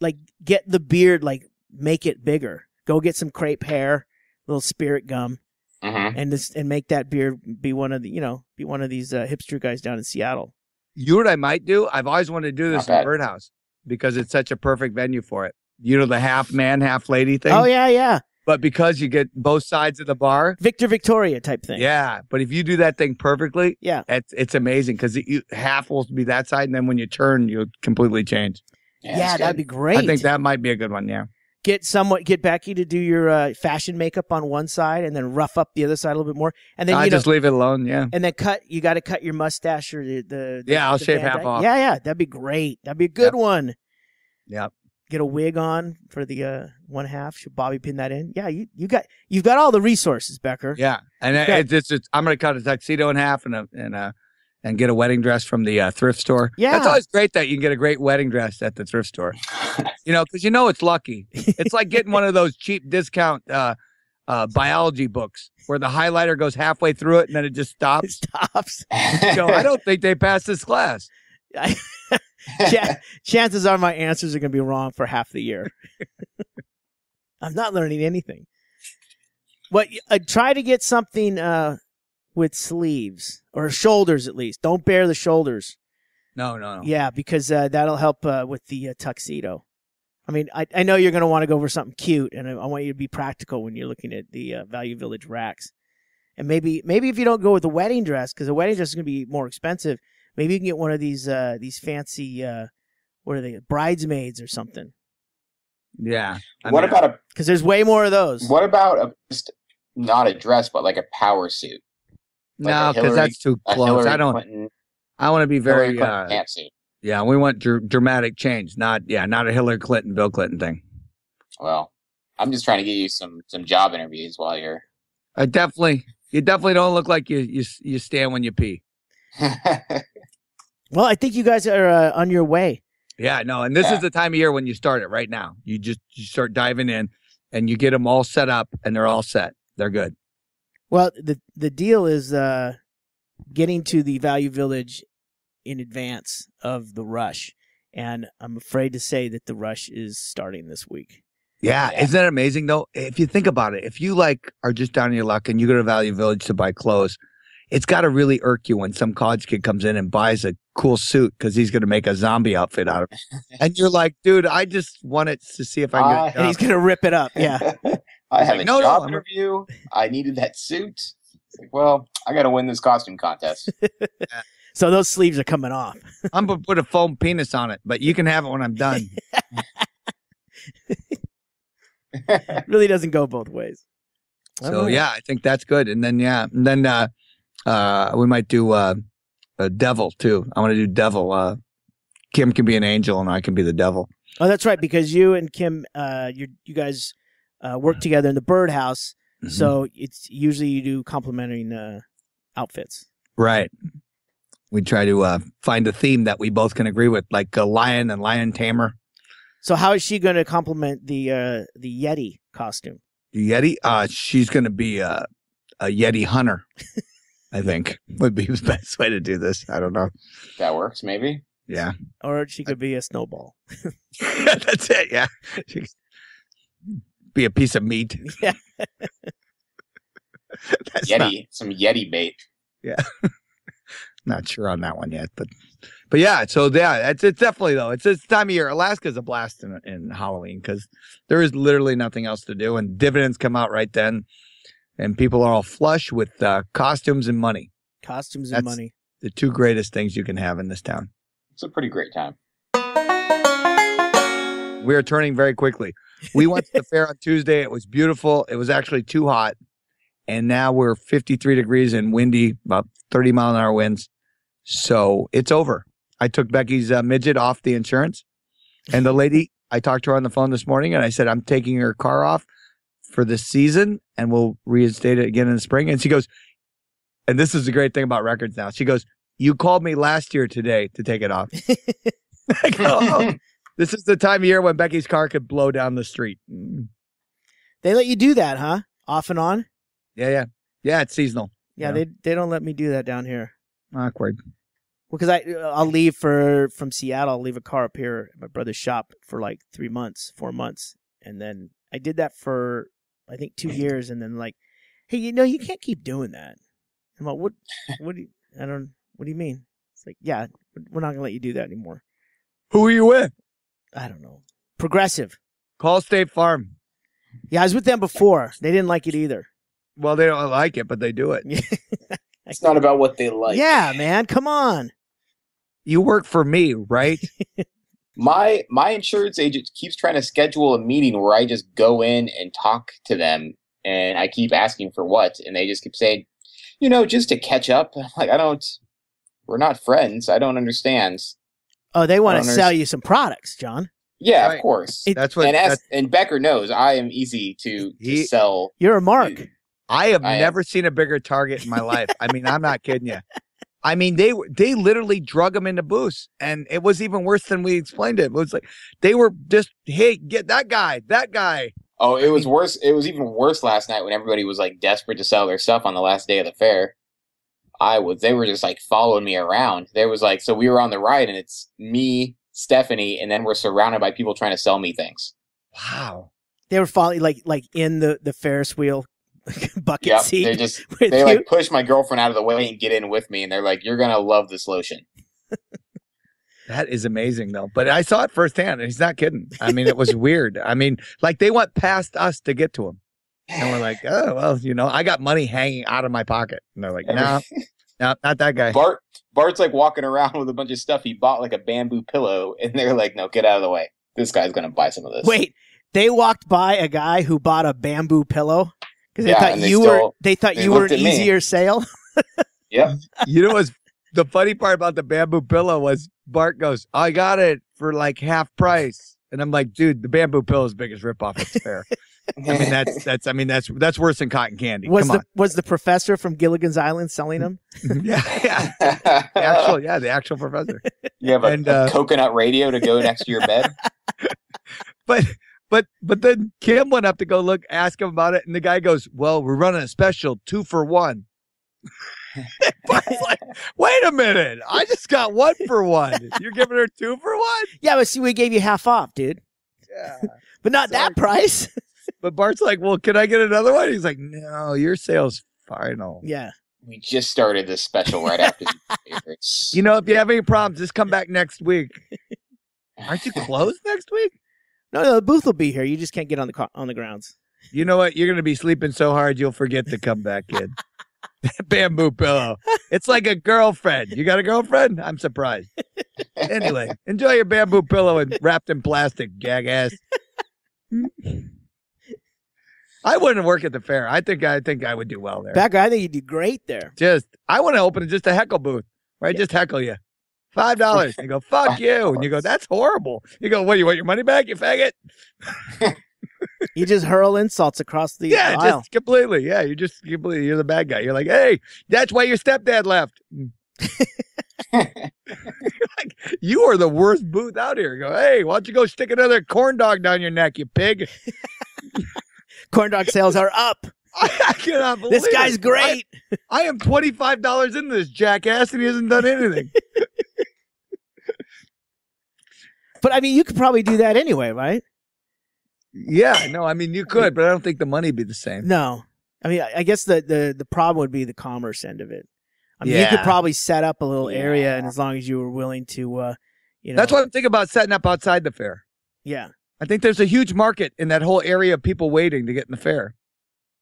like get the beard, like make it bigger. Go get some crepe hair, little spirit gum. Mm-hmm. And this, and make that beard be one of the, you know, be one of these uh, hipster guys down in Seattle. You know what I might do? I've always wanted to do this in Birdhouse because it's such a perfect venue for it. You know, the half man, half lady thing. Oh yeah, yeah. But because you get both sides of the bar, Victor Victoria type thing. Yeah, but if you do that thing perfectly, yeah, it's it's amazing because it, half will be that side, and then when you turn, you completely change. Yeah, yeah that'd be great. I think that might be a good one. Yeah. Get somewhat get Becky to do your uh, fashion makeup on one side, and then rough up the other side a little bit more. And then no, you I know, just leave it alone, yeah. And then cut. You got to cut your mustache or the, the yeah. The, I'll the shave half off. Yeah, yeah, that'd be great. That'd be a good yep. one. Yeah. Get a wig on for the uh, one half. Should Bobby pin that in? Yeah, you you got you've got all the resources, Becker. Yeah, and I, it's, it's, it's I'm gonna cut a tuxedo in half and a, and a, and get a wedding dress from the uh, thrift store. Yeah, that's always great that you can get a great wedding dress at the thrift store. You know, because you know it's lucky. It's like getting one of those cheap discount uh, uh, biology books where the highlighter goes halfway through it and then it just stops. It stops. You know, I don't think they passed this class. I, ch- chances are my answers are going to be wrong for half the year. I'm not learning anything. But uh, try to get something uh, with sleeves or shoulders at least. Don't bare the shoulders. No, no, no. Yeah, because uh, that'll help uh, with the uh, tuxedo. I mean, I, I know you're going to want to go for something cute, and I, I want you to be practical when you're looking at the uh, Value Village racks. And maybe maybe if you don't go with a wedding dress, because a wedding dress is going to be more expensive, maybe you can get one of these uh, these fancy, uh, what are they, bridesmaids or something. Yeah. I what mean, about a? Because there's way more of those. What about a, just not a dress, but like a power suit? Like no, because that's too close. I don't. Clinton, I want to be very. Clinton, uh, suit. Yeah, we want dr- dramatic change, not yeah, not a Hillary Clinton, Bill Clinton thing. Well, I'm just trying to get you some some job interviews while you're. I definitely, you definitely don't look like you you you stand when you pee. Well, I think you guys are uh, on your way. Yeah, no, and this yeah. is the time of year when you start it right now. You just you start diving in, and you get them all set up, and they're all set. They're good. Well, the the deal is uh, getting to the Value Village in advance of the rush, and I'm afraid to say that the rush is starting this week. Yeah, yeah. Isn't that amazing, though? If you think about it, if you, like, are just down in your luck and you go to Value Village to buy clothes, it's got to really irk you when some college kid comes in and buys a cool suit because he's going to make a zombie outfit out of it. And you're like, dude, I just wanted to see if I can get it. And he's going to rip it up. Yeah. I had like, a no, job no, interview. I needed that suit. It's like, well, I got to win this costume contest. Yeah. So those sleeves are coming off. I'm going to put a foam penis on it, but you can have it when I'm done. Really doesn't go both ways. So, right. yeah, I think that's good. And then, yeah, and then uh, uh, we might do uh, a devil, too. I want to do devil. Uh, Kim can be an angel and I can be the devil. Oh, that's right, because you and Kim, uh, you you guys uh, work together in the Birdhouse, mm-hmm. so it's usually you do complementing uh, outfits. Right. We try to uh, find a theme that we both can agree with, like a lion and lion tamer. So how is she going to complement the uh, the Yeti costume? The Yeti? Uh, she's going to be a, a Yeti hunter, I think, would be the best way to do this. I don't know. That works, maybe. Yeah. Or she could be a snowball. That's it, yeah. She could be a piece of meat. Yeah. Yeti, not... some Yeti bait. Yeah. Not sure on that one yet, but but yeah, so yeah, it's it's definitely though. It's this time of year. Alaska's a blast in, in Halloween because there is literally nothing else to do, and dividends come out right then, and people are all flush with uh, costumes and money. Costumes That's and money, the two greatest things you can have in this town. It's a pretty great time. We are turning very quickly. We went to the fair on Tuesday. It was beautiful. It was actually too hot. And now we're fifty-three degrees and windy, about thirty mile an hour winds. So it's over. I took Becky's uh, midget off the insurance. And the lady, I talked to her on the phone this morning, and I said, I'm taking her car off for this season, and we'll reinstate it again in the spring. And she goes, and this is the great thing about records now. She goes, you called me last year today to take it off. I go, oh, this is the time of year when Becky's car could blow down the street. They let you do that, huh? Off and on? Yeah, yeah. Yeah, it's seasonal. Yeah, you know? they they don't let me do that down here. Awkward. Well, because I, I'll leave for from Seattle. I'll leave a car up here at my brother's shop for like three months, four months. And then I did that for, I think, two years. And then like, hey, you know, you can't keep doing that. I'm like, what, what do you, I don't, what do you mean? It's like, yeah, we're not going to let you do that anymore. Who are you with? I don't know. Progressive. Call State Farm. Yeah, I was with them before. They didn't like it either. Well, they don't like it, but they do it. It's not about what they like. Yeah, man. Come on. You work for me, right? my my insurance agent keeps trying to schedule a meeting where I just go in and talk to them, and I keep asking for what, and they just keep saying, you know, just to catch up. Like, I don't, we're not friends. I don't understand. Oh, they want to sell you some products, John. Yeah, right. Of course. It, that's what. And, as, that's, and Becker knows I am easy to, to he, sell. You're a mark. To, I have I never am. seen a bigger target in my life. I mean, I'm not kidding you. I mean, they they literally drug him into booths, and it was even worse than we explained it. It was like they were just, hey, get that guy, that guy. Oh, it was worse. It was even worse last night when everybody was like desperate to sell their stuff on the last day of the fair. I was. They were just like following me around. There was like, so we were on the ride, and it's me, Stephanie, and then we're surrounded by people trying to sell me things. Wow. They were following like like in the the Ferris wheel. Bucket yep, seat. They just they you. like push my girlfriend out of the way and get in with me, and they're like, "You're gonna love this lotion." That is amazing, though. But I saw it firsthand, and he's not kidding. I mean, it was weird. I mean, like they went past us to get to him, and we're like, "Oh well, you know, I got money hanging out of my pocket," and they're like, "No, nah, nah, not that guy." Bart Bart's like walking around with a bunch of stuff he bought, like a bamboo pillow, and they're like, "No, get out of the way. This guy's gonna buy some of this." Wait, they walked by a guy who bought a bamboo pillow. Because they, yeah, they, they, they thought you were they thought you were an easier me. sale. Yeah. You know what's the funny part about the bamboo pillow was Bart goes, I got it for like half price. And I'm like, dude, the bamboo pill is the biggest ripoff that's fair. I mean, that's that's I mean, that's that's worse than cotton candy. Was Come the on. was the professor from Gilligan's Island selling them? yeah, yeah, the actual, yeah, the actual professor. You have a, and, a uh, coconut radio to go next to your bed. But but but then Kim went up to go look, ask him about it, and the guy goes, "Well, we're running a special two for one." But it's like, wait a minute! I just got one for one. You're giving her two for one? Yeah, but see, we gave you half off, dude. Yeah, but not Sorry. that price. But Bart's like, well, can I get another one? He's like, no, your sale's final. Yeah. We just started this special right after the favorites. You know, if you have any problems, just come back next week. Aren't you closed next week? No, no, the booth will be here. You just can't get on the on the grounds. You know what? You're going to be sleeping so hard, you'll forget to come back, kid. Bamboo pillow. It's like a girlfriend. You got a girlfriend? I'm surprised. Anyway, enjoy your bamboo pillow and wrapped in plastic, jackass. I wouldn't work at the fair. I think I think I would do well there. Becker, I think you'd do great there. Just, I want to open just a heckle booth where I yeah. just heckle you. Five dollars. You go, fuck you. And you go, that's horrible. You go, what, you want your money back, you faggot? You just hurl insults across the yeah, aisle. Yeah, just completely. Yeah, you're just completely, you're the bad guy. You're like, hey, that's why your stepdad left. Like, you are the worst booth out here. You go, hey, why don't you go stick another corn dog down your neck, you pig? Corn dog sales are up. I cannot believe this guy's it. great. I, I am twenty-five dollars into this jackass, and he hasn't done anything. But I mean, you could probably do that anyway, right? Yeah, no, I mean, you could, but I don't think the money would be the same. No, I mean, I guess the the the problem would be the commerce end of it. I mean, yeah. you could probably set up a little area, yeah. and as long as you were willing to, uh, you know, that's what I'm thinking about setting up outside the fair. Yeah. I think there's a huge market in that whole area of people waiting to get in the fair.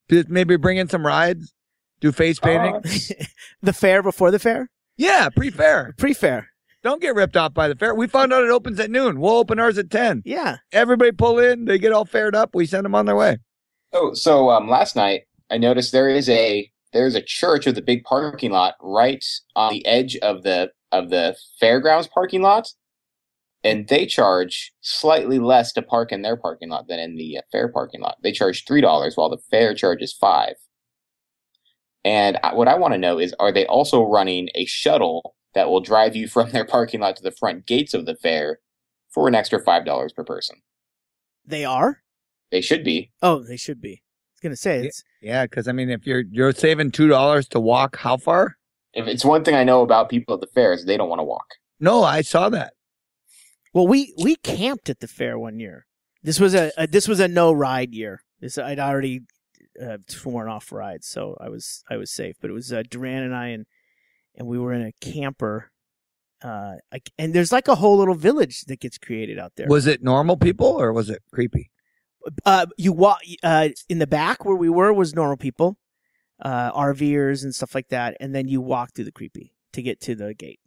Maybe bring in some rides, do face painting. Uh, the fair before the fair? Yeah, pre-fair. Pre-fair. Don't get ripped off by the fair. We found out it opens at noon. We'll open ours at ten. Yeah. Everybody pull in. They get all faired up. We send them on their way. Oh, so um, last night I noticed there is a there's a church with a big parking lot right on the edge of the of the fairgrounds parking lot. And they charge slightly less to park in their parking lot than in the uh, fair parking lot. They charge three dollars while the fair charges five dollars. And I, what I want to know is, are they also running a shuttle that will drive you from their parking lot to the front gates of the fair for an extra five dollars per person? They are? They should be. Oh, they should be. I was going to say. It's... Yeah, because, I mean, if you're you're saving two dollars to walk, how far? If it's one thing I know about people at the fair is they don't want to walk. No, I saw that. Well, we, we camped at the fair one year. This was a, a this was a no ride year. This I'd already uh, sworn off rides, so I was I was safe. But it was uh, Duran and I, and and we were in a camper. Uh, I, and there's like a whole little village that gets created out there. Was it normal people or was it creepy? Uh, you walk uh, in the back where we were was normal people, uh, RVers and stuff like that, and then you walk through the creepy to get to the gate,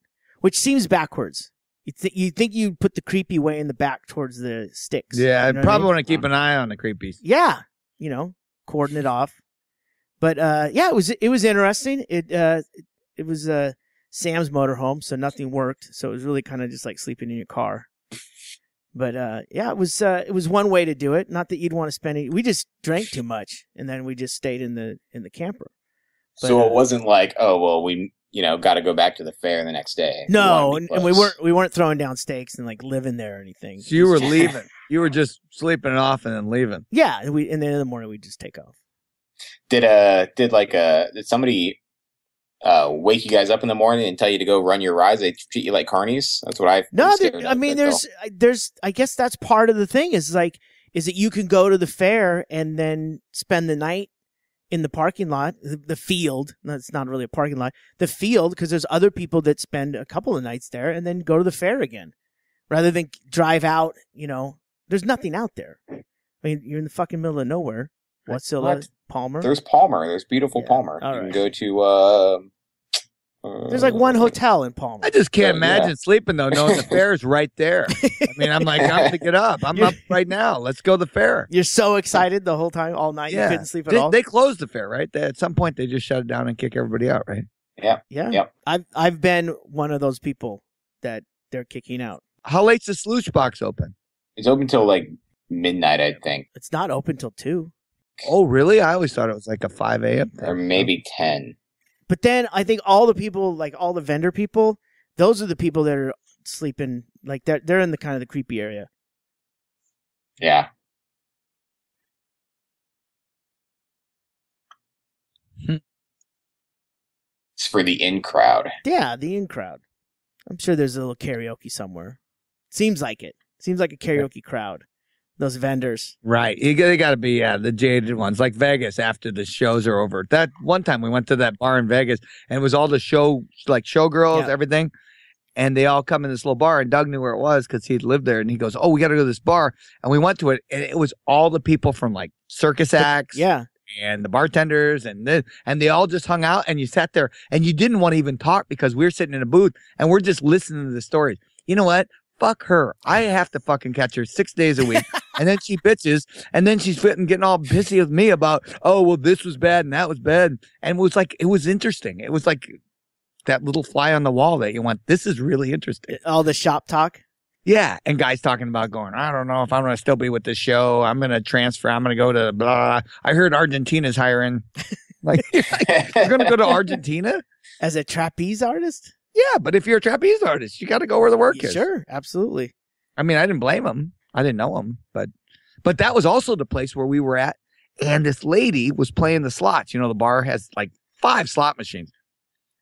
which seems backwards. You, th- you think you put the creepy way in the back towards the sticks. Yeah, you know, I'd probably I mean? want to keep an eye on the creepies. Yeah, you know, cordon it off. But uh, yeah, it was it was interesting. It uh, it was uh, Sam's motorhome, so nothing worked. So it was really kind of just like sleeping in your car. But uh, yeah, it was uh, it was one way to do it. Not that you'd want to spend any. We just drank too much, and then we just stayed in the in the camper. But, so it uh, wasn't like, oh well, we. you know, got to go back to the fair the next day. No, we and we weren't we weren't throwing down stakes and like living there or anything. So you were leaving. You were just sleeping it off and then leaving. Yeah, and we and then in the morning we just take off. Did uh did like uh did somebody uh wake you guys up in the morning and tell you to go run your rides? They treat you like carnies. That's what I've no. There, I mean, there's though. there's I guess that's part of the thing is like is that you can go to the fair and then spend the night in the parking lot, the field. No, it's not really a parking lot. The field, because there's other people that spend a couple of nights there and then go to the fair again, rather than drive out. You know, there's nothing out there. I mean, you're in the fucking middle of nowhere. Wasilla, what? Palmer. There's Palmer. There's beautiful yeah. Palmer. All you right. can go to. Uh, uh, there's like one hotel in Palmer. I just can't so, imagine yeah. sleeping though, knowing the fair is right there. I mean, I'm like, I'm to get up. I'm you're, up right now. Let's go to the fair. You're so excited the whole time, all night. Yeah. You couldn't sleep at Did, all. They closed the fair, right? They, at some point, they just shut it down and kick everybody out, right? Yeah. Yeah. Yep. I've I've been one of those people that they're kicking out. How late's the sluice box open? It's open till like midnight, I think. It's not open till two. Oh, really? I always thought it was like a five a.m. Or maybe ten. But then I think all the people, like all the vendor people, those are the people that are sleeping. Like they're, they're in the kind of the creepy area. Yeah. It's for the in crowd. Yeah, the in crowd. I'm sure there's a little karaoke somewhere. Seems like it. Seems like a karaoke crowd. Those vendors. Right. You, they got to be yeah, the jaded ones. Like Vegas after the shows are over. That one time we went to that bar in Vegas and it was all the show, like showgirls, yeah. everything. And they all come in this little bar and Doug knew where it was because he'd lived there. And he goes, oh, we got to go to this bar. And we went to it and it was all the people from like circus acts. The, yeah. And the bartenders and the, and they all just hung out and you sat there and you didn't want to even talk because we were sitting in a booth and we're just listening to the stories. You know what? Fuck her. I have to fucking catch her six days a week. And then she bitches. And then she's fitting, getting all pissy with me about, oh, well, this was bad and that was bad. And it was like, it was interesting. It was like that little fly on the wall that you went, this is really interesting. All the shop talk? Yeah. And guys talking about going, I don't know if I'm going to still be with this show. I'm going to transfer. I'm going to go to blah. I heard Argentina's hiring. Like, you're going to go to Argentina? As a trapeze artist? Yeah, but if you're a trapeze artist, you got to go where the work is. Sure, absolutely. I mean, I didn't blame him. I didn't know him, but but that was also the place where we were at, and this lady was playing the slots. You know, the bar has like five slot machines,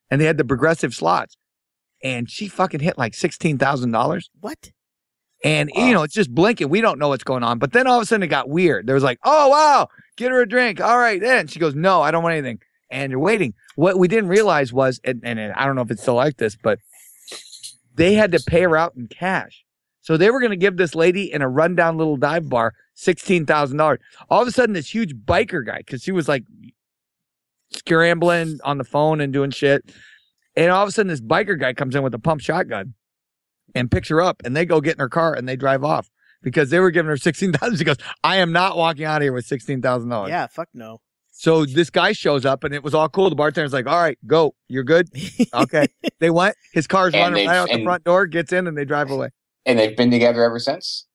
and they had the progressive slots, and she fucking hit like sixteen thousand dollars. What? And, wow. You know, it's just blinking. We don't know what's going on, but then all of a sudden it got weird. There was like, oh, wow, get her a drink. All right, then. She goes, no, I don't want anything. And you're waiting. What we didn't realize was, and, and, and I don't know if it's still like this, but they had to pay her out in cash. So they were going to give this lady in a rundown little dive bar sixteen thousand dollars. All of a sudden, this huge biker guy, because she was like scrambling on the phone and doing shit. And all of a sudden, this biker guy comes in with a pump shotgun and picks her up. And they go get in her car and they drive off because they were giving her sixteen thousand dollars. She goes, I am not walking out of here with sixteen thousand dollars. Yeah, fuck no. So this guy shows up and it was all cool. The bartender's like, all right, go. You're good. Okay. They went. His car's and running right out the front door, gets in, and they drive away. And they've been together ever since?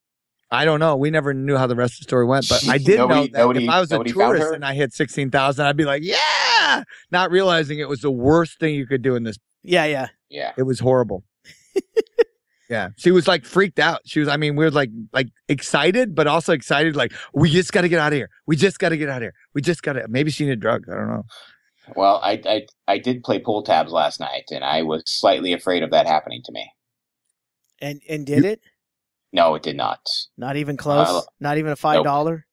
I don't know. We never knew how the rest of the story went, but I did nobody, know that nobody, if I was a tourist and I hit sixteen thousand dollars, I'd be like, yeah, not realizing it was the worst thing you could do in this. Yeah, yeah. Yeah. It was horrible. Yeah. She was like freaked out. She was, I mean, we were like, like excited, but also excited. Like, we just got to get out of here. We just got to get out of here. We just got to, maybe she needed drugs. I don't know. Well, I, I, I did play pull tabs last night and I was slightly afraid of that happening to me. And, and did you, it? No, it did not. Not even close. Uh, not even a five dollar.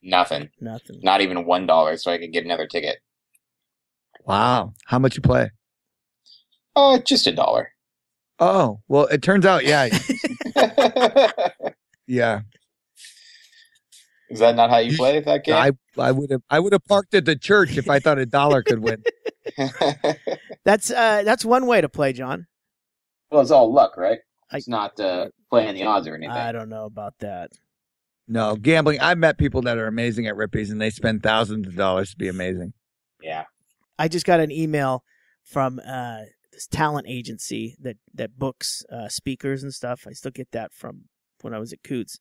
Nope. Nothing. Nothing. Not even one dollar. So I could get another ticket. Wow. How much you play? Uh, just a dollar. Oh, well, it turns out, yeah. Yeah. Is that not how you play that game? I, I would have I would have parked at the church if I thought a dollar could win. That's uh, that's one way to play, John. Well, it's all luck, right? It's I, not uh, playing the odds or anything. I don't know about that. No, gambling. I've met people that are amazing at Rippy's, and they spend thousands of dollars to be amazing. Yeah. I just got an email from... Uh, This talent agency that that books uh, speakers and stuff. I still get that from when I was at Coots,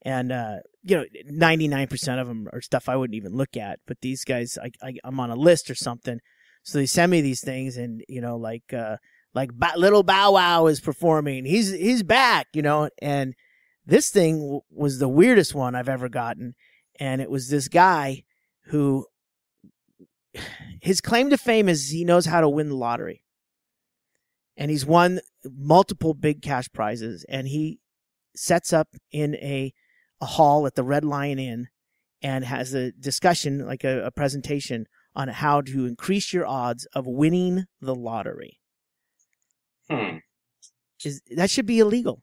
and uh, you know, ninety nine percent of them are stuff I wouldn't even look at. But these guys, I, I I'm on a list or something, so they send me these things, and you know, like uh, like ba- little Bow Wow is performing. He's he's back, you know. And this thing w- was the weirdest one I've ever gotten, and it was this guy who his claim to fame is he knows how to win the lottery. And he's won multiple big cash prizes, and he sets up in a, a hall at the Red Lion Inn and has a discussion, like a, a presentation, on how to increase your odds of winning the lottery. Hmm. Is, that should be illegal.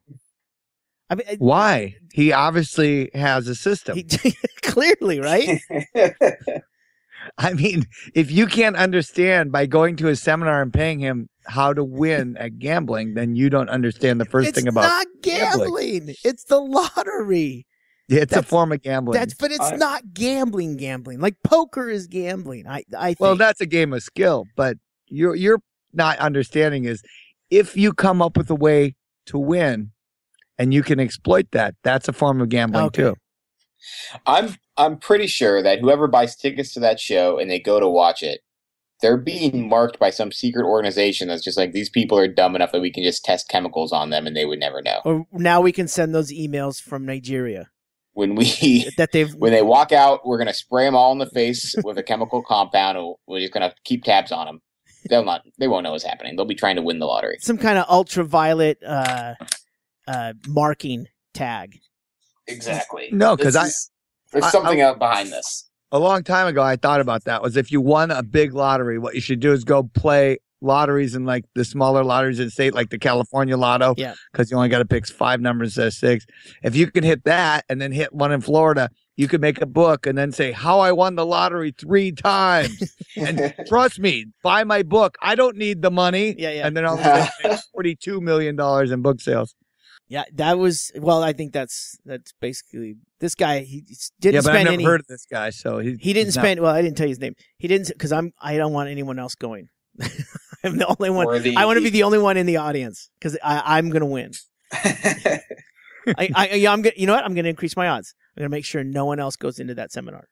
I mean, why? He obviously has a system. He, clearly, right? I mean, if you can't understand by going to a seminar and paying him how to win at gambling, then you don't understand the first it's thing about It's not gambling. Gambling. It's the lottery. It's that's, a form of gambling. That's, but it's uh, not gambling gambling. Like poker is gambling, I, I think. Well, that's a game of skill, but you're, you're not understanding is if you come up with a way to win and you can exploit that. That's a form of gambling okay. too. I'm I'm pretty sure that whoever buys tickets to that show and they go to watch it, they're being marked by some secret organization that's just like, these people are dumb enough that we can just test chemicals on them and they would never know. Or now we can send those emails from Nigeria. When we that they've when they walk out, we're gonna spray them all in the face with a chemical compound, and we're just gonna keep tabs on them. They'll not. They won't know what's happening. They'll be trying to win the lottery. Some kind of ultraviolet uh, uh, marking tag. Exactly. No, because I there's I, something I, out behind this. A long time ago, I thought about that. Was if you won a big lottery, what you should do is go play lotteries in like the smaller lotteries in the state, like the California lotto, yeah, because you only got to pick five numbers instead of six. If you can hit that and then hit one in Florida, you could make a book and then say, how I won the lottery three times. And trust me, buy my book. I don't need the money. Yeah, yeah. And then I'll make forty-two million dollars in book sales. Yeah, that was, well, I think that's that's basically, this guy, he didn't yeah, spend any. Yeah, but I've never heard of this guy, so he, he didn't spend, not, well, I didn't tell you his name. He didn't, because I'm, I don't want anyone else going. I'm the only one. The, I want to be the only one in the audience because I'm going to win. I, I, yeah, I'm gonna, you know what? I'm going to increase my odds. I'm going to make sure no one else goes into that seminar.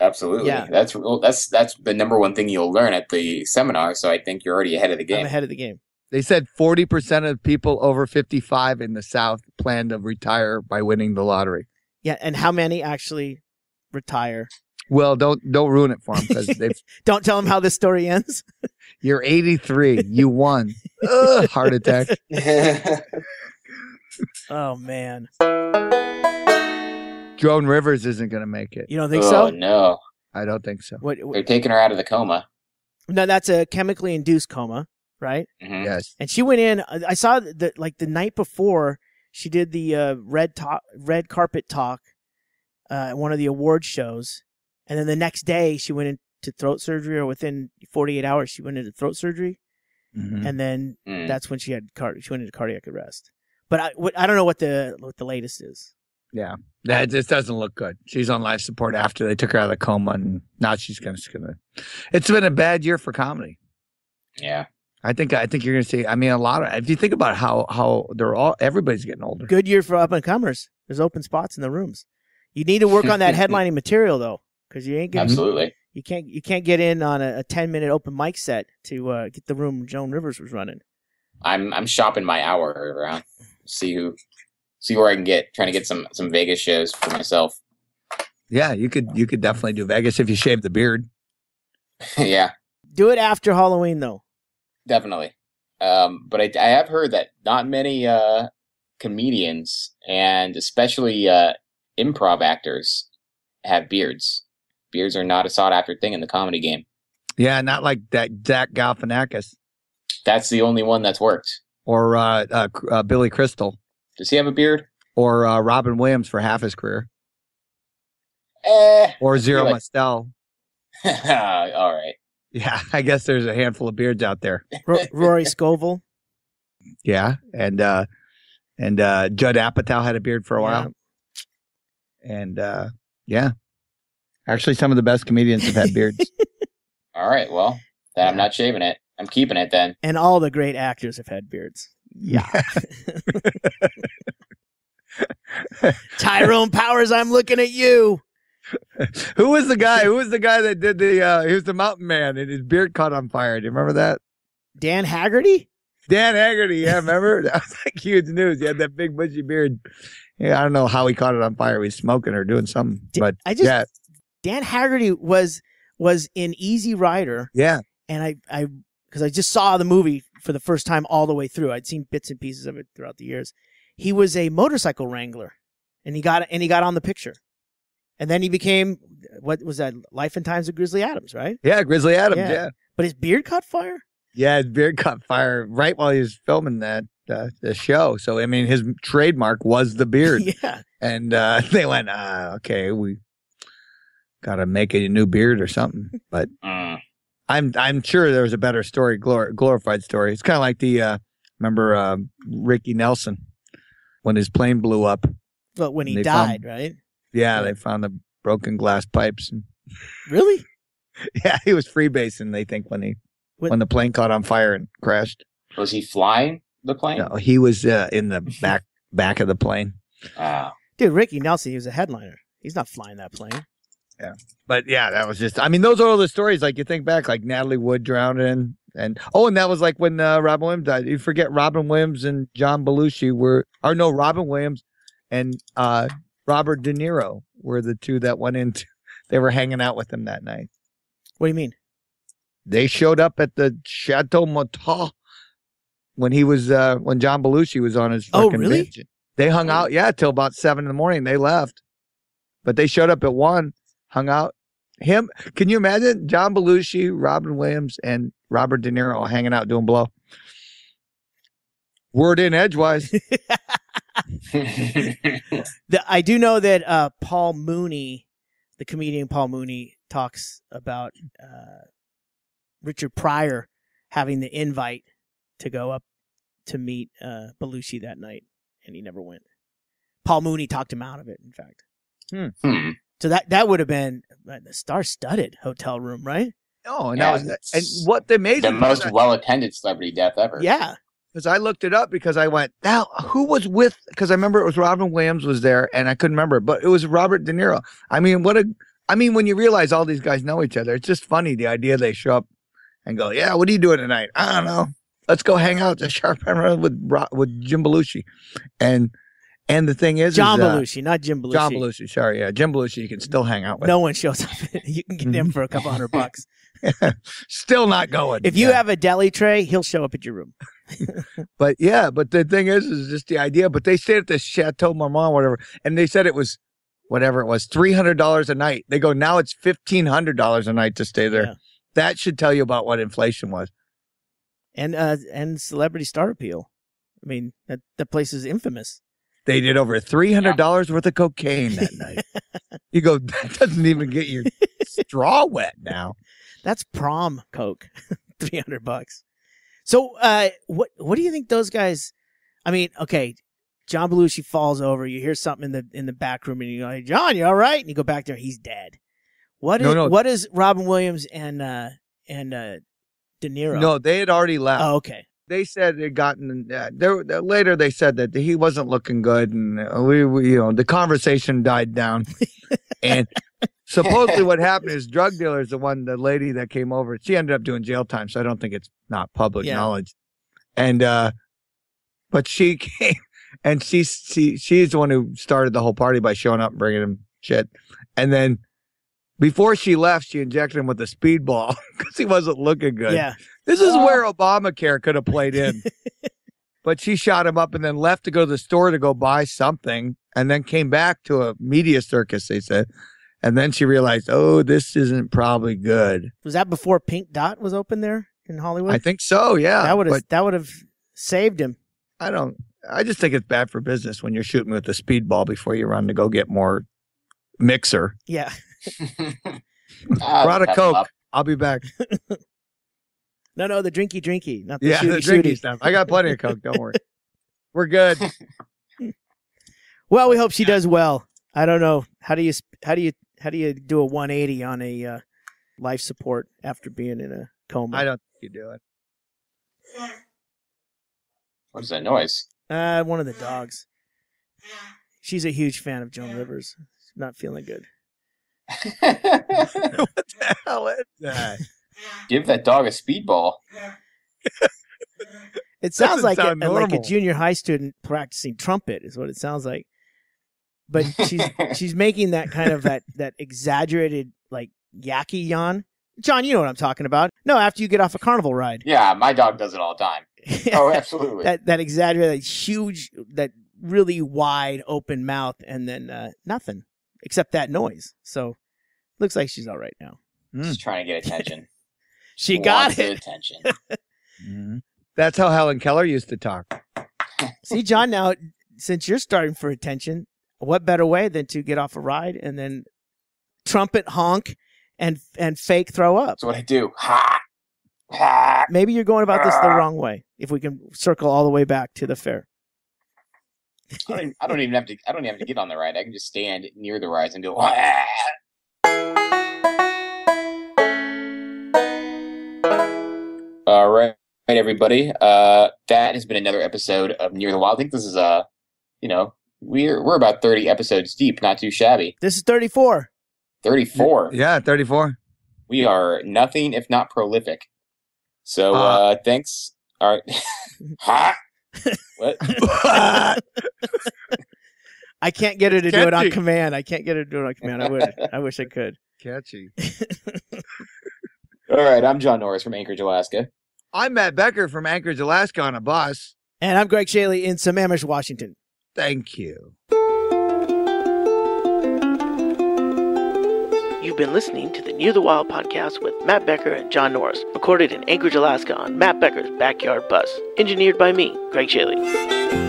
Absolutely. Yeah. That's that's that's the number one thing you'll learn at the seminar. So I think you're already ahead of the game. I'm ahead of the game. They said forty percent of people over fifty-five in the South plan to retire by winning the lottery. Yeah, and how many actually retire? Well, don't don't ruin it for them because they don't tell them how this story ends. You're eighty-three. You won. Ugh, heart attack. Oh man. Joan Rivers isn't going to make it. You don't think oh, so? No, I don't think so. What, what, They're taking her out of the coma. No, that's a chemically induced coma, right? Mm-hmm. Yes. And she went in. I saw that like the night before she did the uh, red talk, red carpet talk, uh, at one of the award shows. And then the next day, she went into throat surgery, or within forty-eight hours, she went into throat surgery, mm-hmm. and then mm. that's when she had car- she went into cardiac arrest. But I, what, I don't know what the what the latest is. Yeah, that just doesn't look good. She's on life support after they took her out of the coma, and now she's gonna. It's been a bad year for comedy. Yeah, I think I think you're gonna see. I mean, a lot of if you think about how how they're all everybody's getting older. Good year for up and comers. There's open spots in the rooms. You need to work on that headlining material though. Because you ain't getting, absolutely you can't you can't get in on a, a ten minute open mic set to uh, get the room Joan Rivers was running. I'm I'm shopping my hour around, see who see where I can get, trying to get some some Vegas shows for myself. Yeah, you could you could definitely do Vegas if you shave the beard. Yeah, do it after Halloween though. Definitely, um, but I, I have heard that not many uh, comedians and especially uh, improv actors have beards. Beards are not a sought-after thing in the comedy game. Yeah, not like that Zach Galifianakis. That's the only one that's worked. Or uh, uh, uh, Billy Crystal. Does he have a beard? Or uh, Robin Williams for half his career. Eh, or Zero like... Mostel. All right. Yeah, I guess there's a handful of beards out there. R- Rory Scovel. Yeah, and uh, and uh, Judd Apatow had a beard for a while. Yeah. And uh, yeah. Actually, some of the best comedians have had beards. All right. Well, then I'm not shaving it. I'm keeping it then. And all the great actors have had beards. Yeah. Tyrone Powers, I'm looking at you. Who was the guy? Who was the guy that did the, uh, he was the mountain man and his beard caught on fire. Do you remember that? Dan Haggerty? Dan Haggerty. Yeah, remember? That was like huge news. He had that big bushy beard. Yeah, I don't know how he caught it on fire. He was smoking or doing something. But I just, yeah. Dan Haggerty was was in Easy Rider. Yeah. And I, I because I just saw the movie for the first time all the way through. I'd seen bits and pieces of it throughout the years. He was a motorcycle wrangler, and he got and he got on the picture. And then he became, what was that, Life and Times of Grizzly Adams, right? Yeah, Grizzly Adams, yeah. yeah. But his beard caught fire? Yeah, his beard caught fire right while he was filming that. Uh, the show. So, I mean, his trademark was the beard. Yeah. And uh, they went, uh, okay, we got to make a new beard or something. But mm. I'm I'm sure there was a better story, glor- glorified story. It's kind of like the, uh, remember uh, Ricky Nelson when his plane blew up. Well, when he died, found, right? Yeah, they found the broken glass pipes. And really? Yeah, he was freebasing, they think, when he what? when the plane caught on fire and crashed. Was he flying? The plane? No, he was uh, in the back back of the plane. Uh, Dude, Ricky Nelson, he was a headliner. He's not flying that plane. Yeah. But yeah, that was just, I mean, those are all the stories. Like you think back, like Natalie Wood drowning. And oh, and that was like when uh, Robin Williams died. You forget Robin Williams and John Belushi were, or no, Robin Williams and uh, Robert De Niro were the two that went into, they were hanging out with him that night. What do you mean? They showed up at the Chateau Montauk when he was, uh, when John Belushi was on his fucking oh, really? Bench. They hung oh. out, yeah, till about seven in the morning. They left, but they showed up at one, hung out. Him, can you imagine John Belushi, Robin Williams, and Robert De Niro hanging out doing blow? Word in edgewise. the, I do know that uh, Paul Mooney, the comedian Paul Mooney, talks about uh, Richard Pryor having the invite to go up to meet uh, Belushi that night, and he never went. Paul Mooney talked him out of it, in fact. Hmm. Hmm. So that, that would have been a star-studded hotel room, right? Oh, and, yeah, that was, and what they made the most I, well-attended celebrity death ever. Yeah, because I looked it up because I went, now who was with? Because I remember it was Robin Williams was there, and I couldn't remember, but it was Robert De Niro. I mean, what a! I mean, when you realize all these guys know each other, it's just funny the idea they show up and go, "Yeah, what are you doing tonight? I don't know. Let's go hang out at Sharp End with with Jim Belushi," and. And the thing is, John is, uh, Belushi, not Jim Belushi. John Belushi, sorry, yeah, Jim Belushi. You can still hang out with. No one shows up. You can get him for a couple hundred bucks. Still not going. If you yeah. have a deli tray, he'll show up at your room. But yeah, but the thing is, is just the idea. But they stayed at the Chateau Marmont, whatever, and they said it was whatever it was, three hundred dollars a night. They go now it's fifteen hundred dollars a night to stay there. Yeah. That should tell you about what inflation was. And uh, and celebrity star appeal. I mean, that the place is infamous. They did over three hundred dollars yeah. worth of cocaine that night. You go, that doesn't even get your straw wet now. That's prom coke, three hundred bucks. So uh, what what do you think those guys, I mean, okay, John Belushi falls over. You hear something in the in the back room, and you go, hey, John, you all right? And you go back there, he's dead. What is, no, no. What is Robin Williams and, uh, and uh, De Niro? No, they had already left. Oh, okay. They said it gotten uh, there later. They said that he wasn't looking good, and we, we you know, the conversation died down. And supposedly, what happened is drug dealers. The one, the lady that came over, she ended up doing jail time. So I don't think it's not public yeah. knowledge. And uh, but she came, and she she she's the one who started the whole party by showing up and bringing him shit. And then before she left, she injected him with a speedball because he wasn't looking good. Yeah. This is oh. where Obamacare could have played in. But she shot him up and then left to go to the store to go buy something and then came back to a media circus, they said. And then she realized, oh, this isn't probably good. Was that before Pink Dot was open there in Hollywood? I think so, yeah. That would have that would have saved him. I don't I just think it's bad for business when you're shooting with a speedball before you run to go get more mixer. Yeah. Brought a Coke. Up. I'll be back. No, no, the drinky drinky, not the yeah, shooty, the drinky shooty. Stuff. I got plenty of Coke. Don't worry, we're good. Well, we hope she does well. I don't know how do you how do you how do you do a one eighty on a uh, life support after being in a coma? I don't think you do it. What is that noise? Uh, one of the dogs. She's a huge fan of Joan Rivers. She's not feeling good. What the hell is that? Give that dog a speedball. It sounds like sound a, like a junior high student practicing trumpet is what it sounds like. But she's she's making that kind of that that exaggerated like yakky yawn. John, you know what I'm talking about. No, after you get off a carnival ride. Yeah, my dog does it all the time. Oh, absolutely. that that exaggerated, huge, that really wide open mouth, and then uh, nothing except that noise. So looks like she's all right now. She's mm. trying to get attention. She got it. Attention. Mm-hmm. That's how Helen Keller used to talk. See, John, now, since you're starting for attention, what better way than to get off a ride and then trumpet honk and and fake throw up? That's what I do. Ha! Ha! Maybe you're going about this the wrong way, if we can circle all the way back to the fair. I don't, I don't even have to I don't even have to get on the ride. I can just stand near the rise and do ah. All right, everybody. Uh, that has been another episode of Near the Wild. I think this is a you know, we're we're about thirty episodes deep, not too shabby. This is thirty-four. thirty-four. Yeah, thirty-four. We are nothing if not prolific. So uh, uh, thanks. All right. Ha! What? I can't get her to Catchy. do it on command. I can't get her to do it on command. I would. I wish I could. Catchy. All right. I'm John Norris from Anchorage, Alaska. I'm Matt Becker from Anchorage, Alaska on a bus. And I'm Greg Chaille in Sammamish, Washington. Thank you. You've been listening to the Near the Wild podcast with Matt Becker and John Norris, recorded in Anchorage, Alaska on Matt Becker's backyard bus. Engineered by me, Greg Chaille.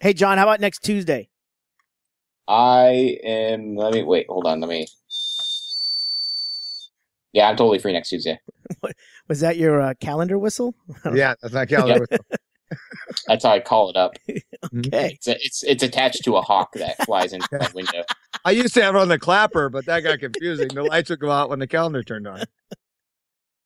Hey, John, how about next Tuesday? I am... Let me... Wait, hold on. Let me... Yeah, I'm totally free next Tuesday. Was that your uh, calendar whistle? Yeah, that's my calendar whistle. That's how I call it up. Okay. It's, a, it's it's attached to a hawk that flies into my window. I used to have it on the clapper, but that got confusing. The lights would go out when the calendar turned on.